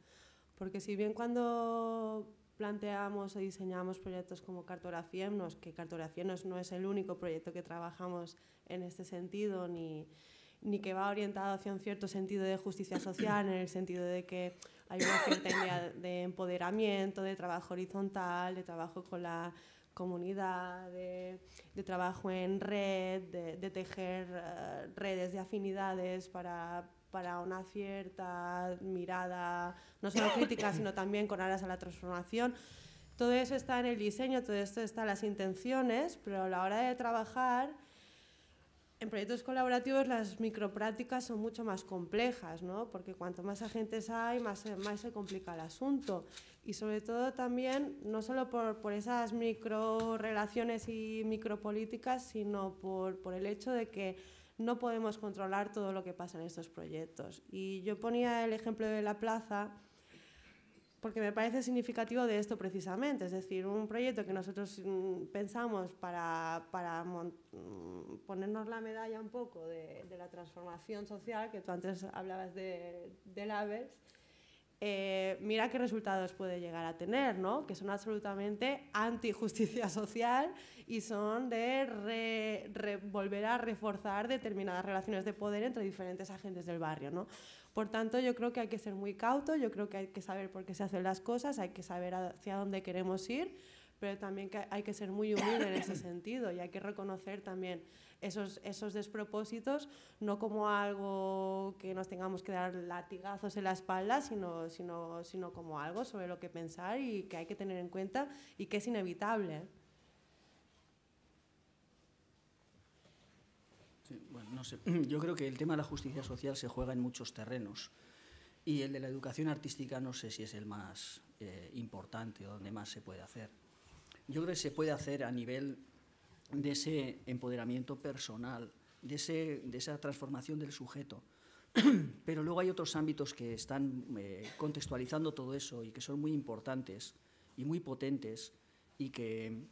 Porque si bien cuando planteamos y diseñamos proyectos como Cartografiem-nos, que Cartografiem-nos no es el único proyecto que trabajamos en este sentido, ni, ni que va orientado hacia un cierto sentido de justicia social, en el sentido de que hay una cierta idea de empoderamiento, de trabajo horizontal, de trabajo con la comunidad, de, de trabajo en red, de, de tejer uh, redes de afinidades para, para una cierta mirada, no solo crítica, sino también con aras a la transformación. Todo eso está en el diseño, todo esto está en las intenciones, pero a la hora de trabajar en proyectos colaborativos las microprácticas son mucho más complejas, ¿no? Porque cuanto más agentes hay, más, más se complica el asunto. Y sobre todo también, no solo por, por esas microrrelaciones y micropolíticas, sino por, por el hecho de que no podemos controlar todo lo que pasa en estos proyectos. Y yo ponía el ejemplo de la plaza porque me parece significativo de esto precisamente, es decir, un proyecto que nosotros pensamos para, para ponernos la medalla un poco de, de la transformación social, que tú antes hablabas de, del AVES, eh, mira qué resultados puede llegar a tener, ¿no? Que son absolutamente anti-justicia social y son de re, re, volver a reforzar determinadas relaciones de poder entre diferentes agentes del barrio, ¿no? Por tanto, yo creo que hay que ser muy cauto, yo creo que hay que saber por qué se hacen las cosas, hay que saber hacia dónde queremos ir, pero también que hay que ser muy humilde en ese sentido y hay que reconocer también esos, esos despropósitos, no como algo que nos tengamos que dar latigazos en la espalda, sino, sino, sino como algo sobre lo que pensar y que hay que tener en cuenta y que es inevitable. Bueno, no sé. Yo creo que el tema de la justicia social se juega en muchos terrenos y el de la educación artística no sé si es el más eh, importante o donde más se puede hacer. Yo creo que se puede hacer a nivel de ese empoderamiento personal, de, ese, de esa transformación del sujeto, pero luego hay otros ámbitos que están eh, contextualizando todo eso y que son muy importantes y muy potentes y que…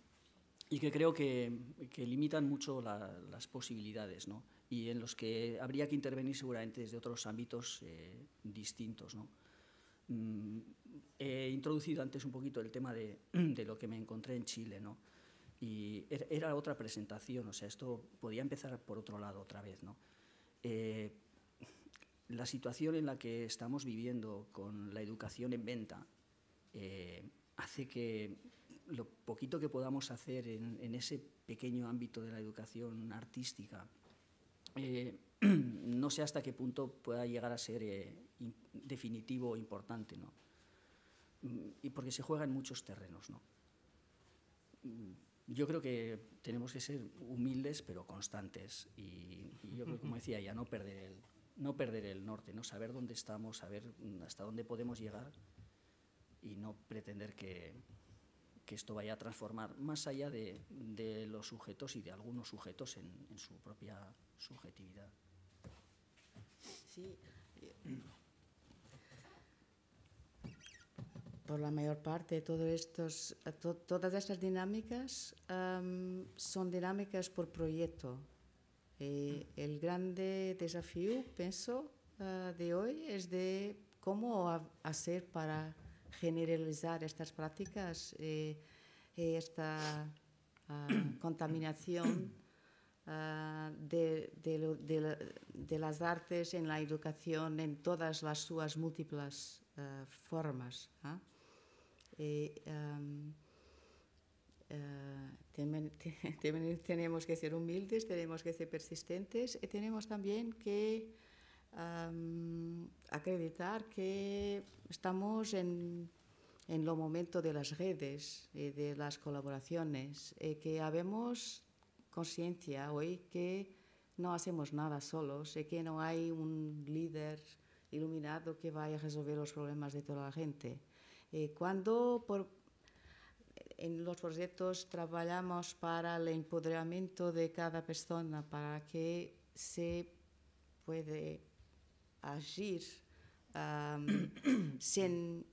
y que creo que, que limitan mucho la, las posibilidades, ¿no? Y en los que habría que intervenir seguramente desde otros ámbitos eh, distintos, ¿no? Mm, he introducido antes un poquito el tema de, de lo que me encontré en Chile, ¿no? Y era, era otra presentación, o sea, esto podía empezar por otro lado otra vez, ¿no? Eh, la situación en la que estamos viviendo con la educación en venta eh, hace que lo poquito que podamos hacer en, en ese pequeño ámbito de la educación artística, eh, no sé hasta qué punto pueda llegar a ser eh, in, definitivo o importante, ¿no? Y porque se juega en muchos terrenos, ¿no? Yo creo que tenemos que ser humildes pero constantes y, y yo creo, como decía ella, no perder el, no perder el norte, ¿no? Saber dónde estamos, saber hasta dónde podemos llegar y no pretender que, que esto vaya a transformar más allá de, de los sujetos y de algunos sujetos en, en su propia subjetividad. Sí. Por la mayor parte, todo estos, to, todas estas dinámicas um, son dinámicas por proyecto. Eh, el grande desafío, pienso, uh, de hoy es de cómo a, hacer para generalizar estas prácticas, eh, esta uh, contaminación uh, de, de, de, de las artes en la educación en todas las sus múltiples uh, formas. ¿eh? Eh, um, Uh, temen, te, temen, tenemos que ser humildes, tenemos que ser persistentes y tenemos también que um, acreditar que estamos en, en lo momento de las redes y de las colaboraciones, y que habemos conciencia hoy que no hacemos nada solos y que no hay un líder iluminado que vaya a resolver los problemas de toda la gente. Eh, cuando por en los proyectos trabajamos para el empoderamiento de cada persona, para que se puede agir um, sin,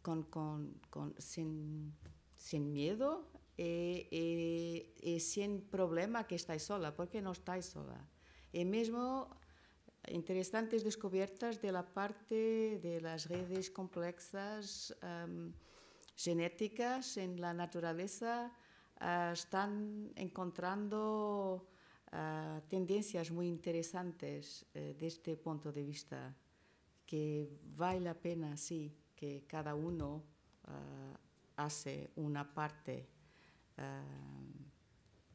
con, con, con, sin, sin miedo y, y, y sin problema que estáis sola, porque no estáis sola. Y mismo interesantes descubiertas de la parte de las redes complejas um, genéticas en la naturaleza uh, están encontrando uh, tendencias muy interesantes uh, desde este punto de vista, que vale la pena, sí, que cada uno uh, hace una parte, uh,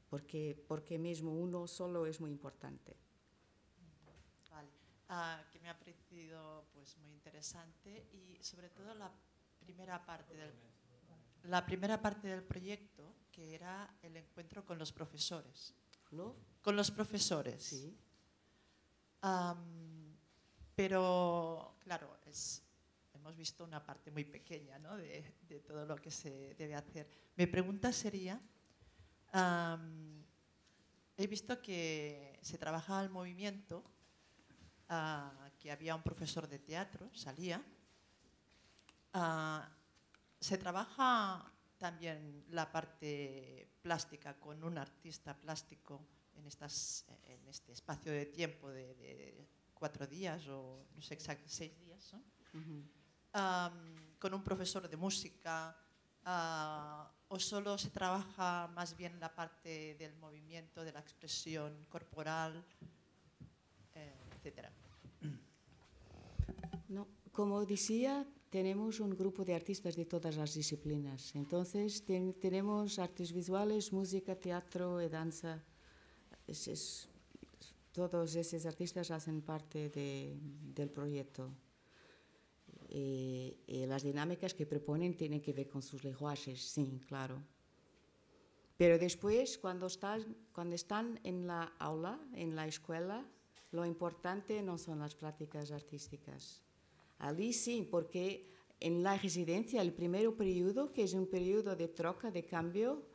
porque, porque mismo uno solo es muy importante. Vale. Uh, que me ha parecido pues, muy interesante y sobre todo la Primera parte del, la primera parte del proyecto, que era el encuentro con los profesores. ¿No? Con los profesores. Sí. Um, pero, claro, es, hemos visto una parte muy pequeña, ¿no?, de, de todo lo que se debe hacer. Mi pregunta sería, um, he visto que se trabajaba el movimiento, uh, que había un profesor de teatro, salía. Uh, se trabaja también la parte plástica con un artista plástico en, estas, en este espacio de tiempo de, de cuatro días o no sé exactamente, seis días, ¿no? Uh-huh. um, con un profesor de música, uh, o solo se trabaja más bien la parte del movimiento, de la expresión corporal, eh, etcétera. No, como decía, tenemos un grupo de artistas de todas las disciplinas. Entonces, ten, tenemos artes visuales, música, teatro y danza. Es, es, todos esos artistas hacen parte de, del proyecto. Y, y las dinámicas que proponen tienen que ver con sus lenguajes, sí, claro. Pero después, cuando están, cuando están en la aula, en la escuela, lo importante no son las prácticas artísticas. Allí sí, porque en la residencia, el primer periodo, que es un periodo de troca, de cambio,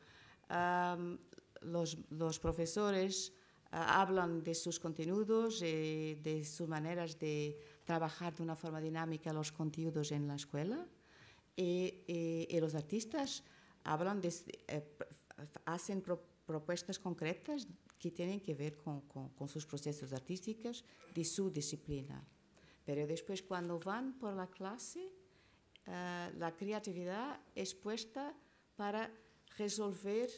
um, los, los profesores uh, hablan de sus contenidos, eh, de sus maneras de trabajar de una forma dinámica los contenidos en la escuela, y, y, y los artistas hablan de, eh, hacen pro, propuestas concretas que tienen que ver con, con, con sus procesos artísticos de su disciplina. Pero después, cuando van por la clase, uh, la creatividad es puesta para resolver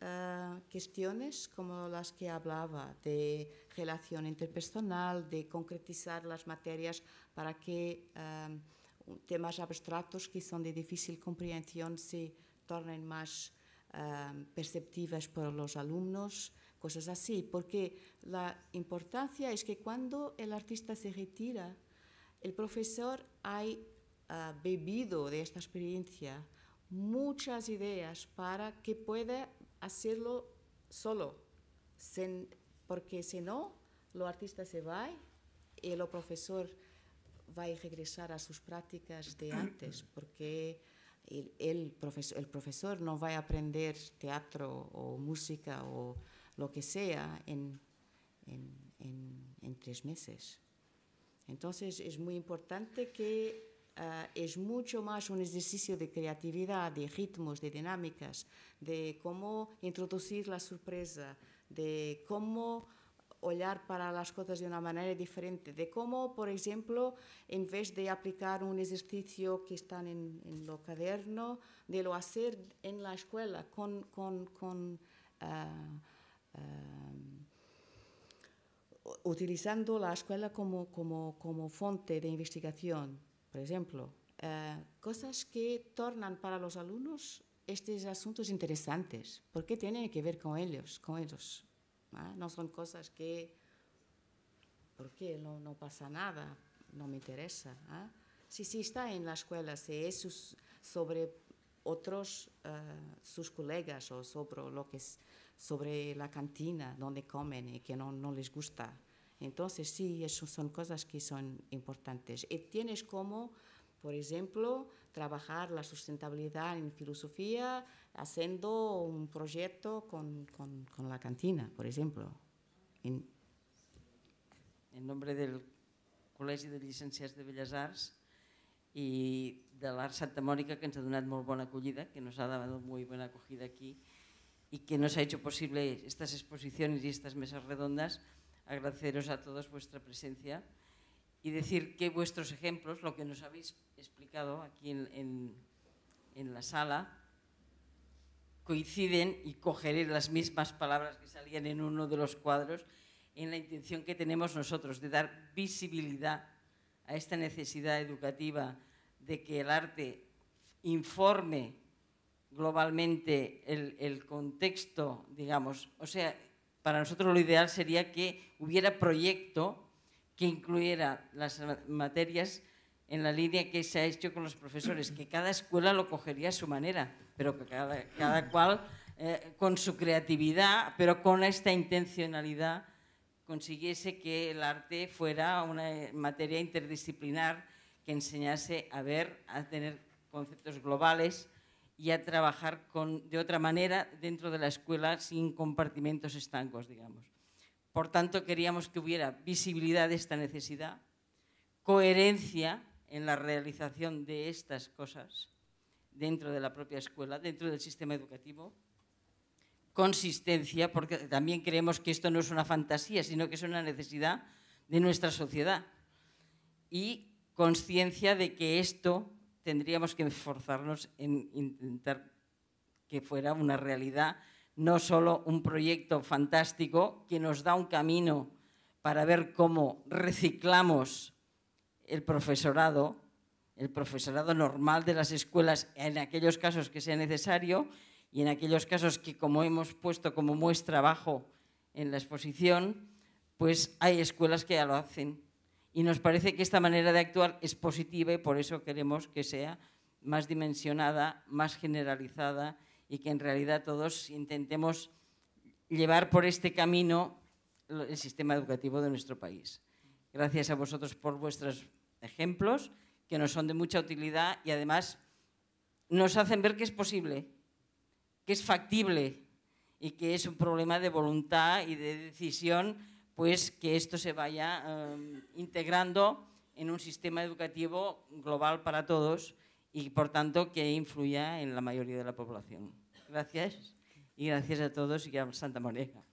uh, cuestiones como las que hablaba, de relación interpersonal, de concretizar las materias para que uh, temas abstractos que son de difícil comprensión se tornen más uh, perceptivas para los alumnos, cosas así, porque la importancia es que cuando el artista se retira, el profesor ha uh, bebido de esta experiencia muchas ideas para que pueda hacerlo solo, sin, porque si no, el artista se va y el profesor va a regresar a sus prácticas de antes, porque el, el, profesor, el profesor no va a aprender teatro o música o lo que sea en, en, en, en tres meses. Entonces es muy importante que Uh, es mucho más un ejercicio de creatividad, de ritmos, de dinámicas, de cómo introducir la sorpresa, de cómo olhar para las cosas de una manera diferente, de cómo, por ejemplo, en vez de aplicar un ejercicio que está en, en lo cuaderno, de lo hacer en la escuela con, con, con uh, uh, utilizando la escuela como, como, como fuente de investigación. Por ejemplo, eh, cosas que tornan para los alumnos estos asuntos interesantes, porque tienen que ver con ellos, con ellos. ¿Ah? No son cosas que, ¿por qué? No, no pasa nada, no me interesa. ¿Ah? Si, si está en la escuela, si es sus, sobre otros, uh, sus colegas o sobre, lo que es, sobre la cantina donde comen y que no, no les gusta. Entonces, sí, eso son cosas que son importantes. Y tienes como, por ejemplo, trabajar la sustentabilidad en filosofía haciendo un proyecto con, con, con la cantina, por ejemplo. En, en nombre del Col·legi de Llicenciats de Belles Arts i de l'Art Santa Mónica, que ens ha donat molt bona acollida, que nos ha dado muy buena acogida aquí y que nos ha hecho posible estas exposiciones y estas mesas redondas, agradeceros a todos vuestra presencia y decir que vuestros ejemplos, lo que nos habéis explicado aquí en, en, en la sala, coinciden y cogeré las mismas palabras que salían en uno de los cuadros en la intención que tenemos nosotros de dar visibilidad a esta necesidad educativa de que el arte informe globalmente el, el contexto, digamos, o sea, para nosotros lo ideal sería que hubiera proyecto que incluyera las materias en la línea que se ha hecho con los profesores, que cada escuela lo cogería a su manera, pero que cada, cada cual eh, con su creatividad, pero con esta intencionalidad, consiguiese que el arte fuera una materia interdisciplinar que enseñase a ver, a tener conceptos globales, y a trabajar con, de otra manera dentro de la escuela sin compartimentos estancos, digamos. Por tanto, queríamos que hubiera visibilidad de esta necesidad, coherencia en la realización de estas cosas dentro de la propia escuela, dentro del sistema educativo, consistencia, porque también creemos que esto no es una fantasía, sino que es una necesidad de nuestra sociedad, y conciencia de que esto tendríamos que esforzarnos en intentar que fuera una realidad, no solo un proyecto fantástico que nos da un camino para ver cómo reciclamos el profesorado, el profesorado normal de las escuelas en aquellos casos que sea necesario y en aquellos casos que, como hemos puesto como muestra abajo en la exposición, pues hay escuelas que ya lo hacen. Y nos parece que esta manera de actuar es positiva y por eso queremos que sea más dimensionada, más generalizada y que en realidad todos intentemos llevar por este camino el sistema educativo de nuestro país. Gracias a vosotros por vuestros ejemplos, que nos son de mucha utilidad y además nos hacen ver que es posible, que es factible y que es un problema de voluntad y de decisión, pues que esto se vaya eh, integrando en un sistema educativo global para todos y, por tanto, que influya en la mayoría de la población. Gracias y gracias a todos y a Santa Mónica.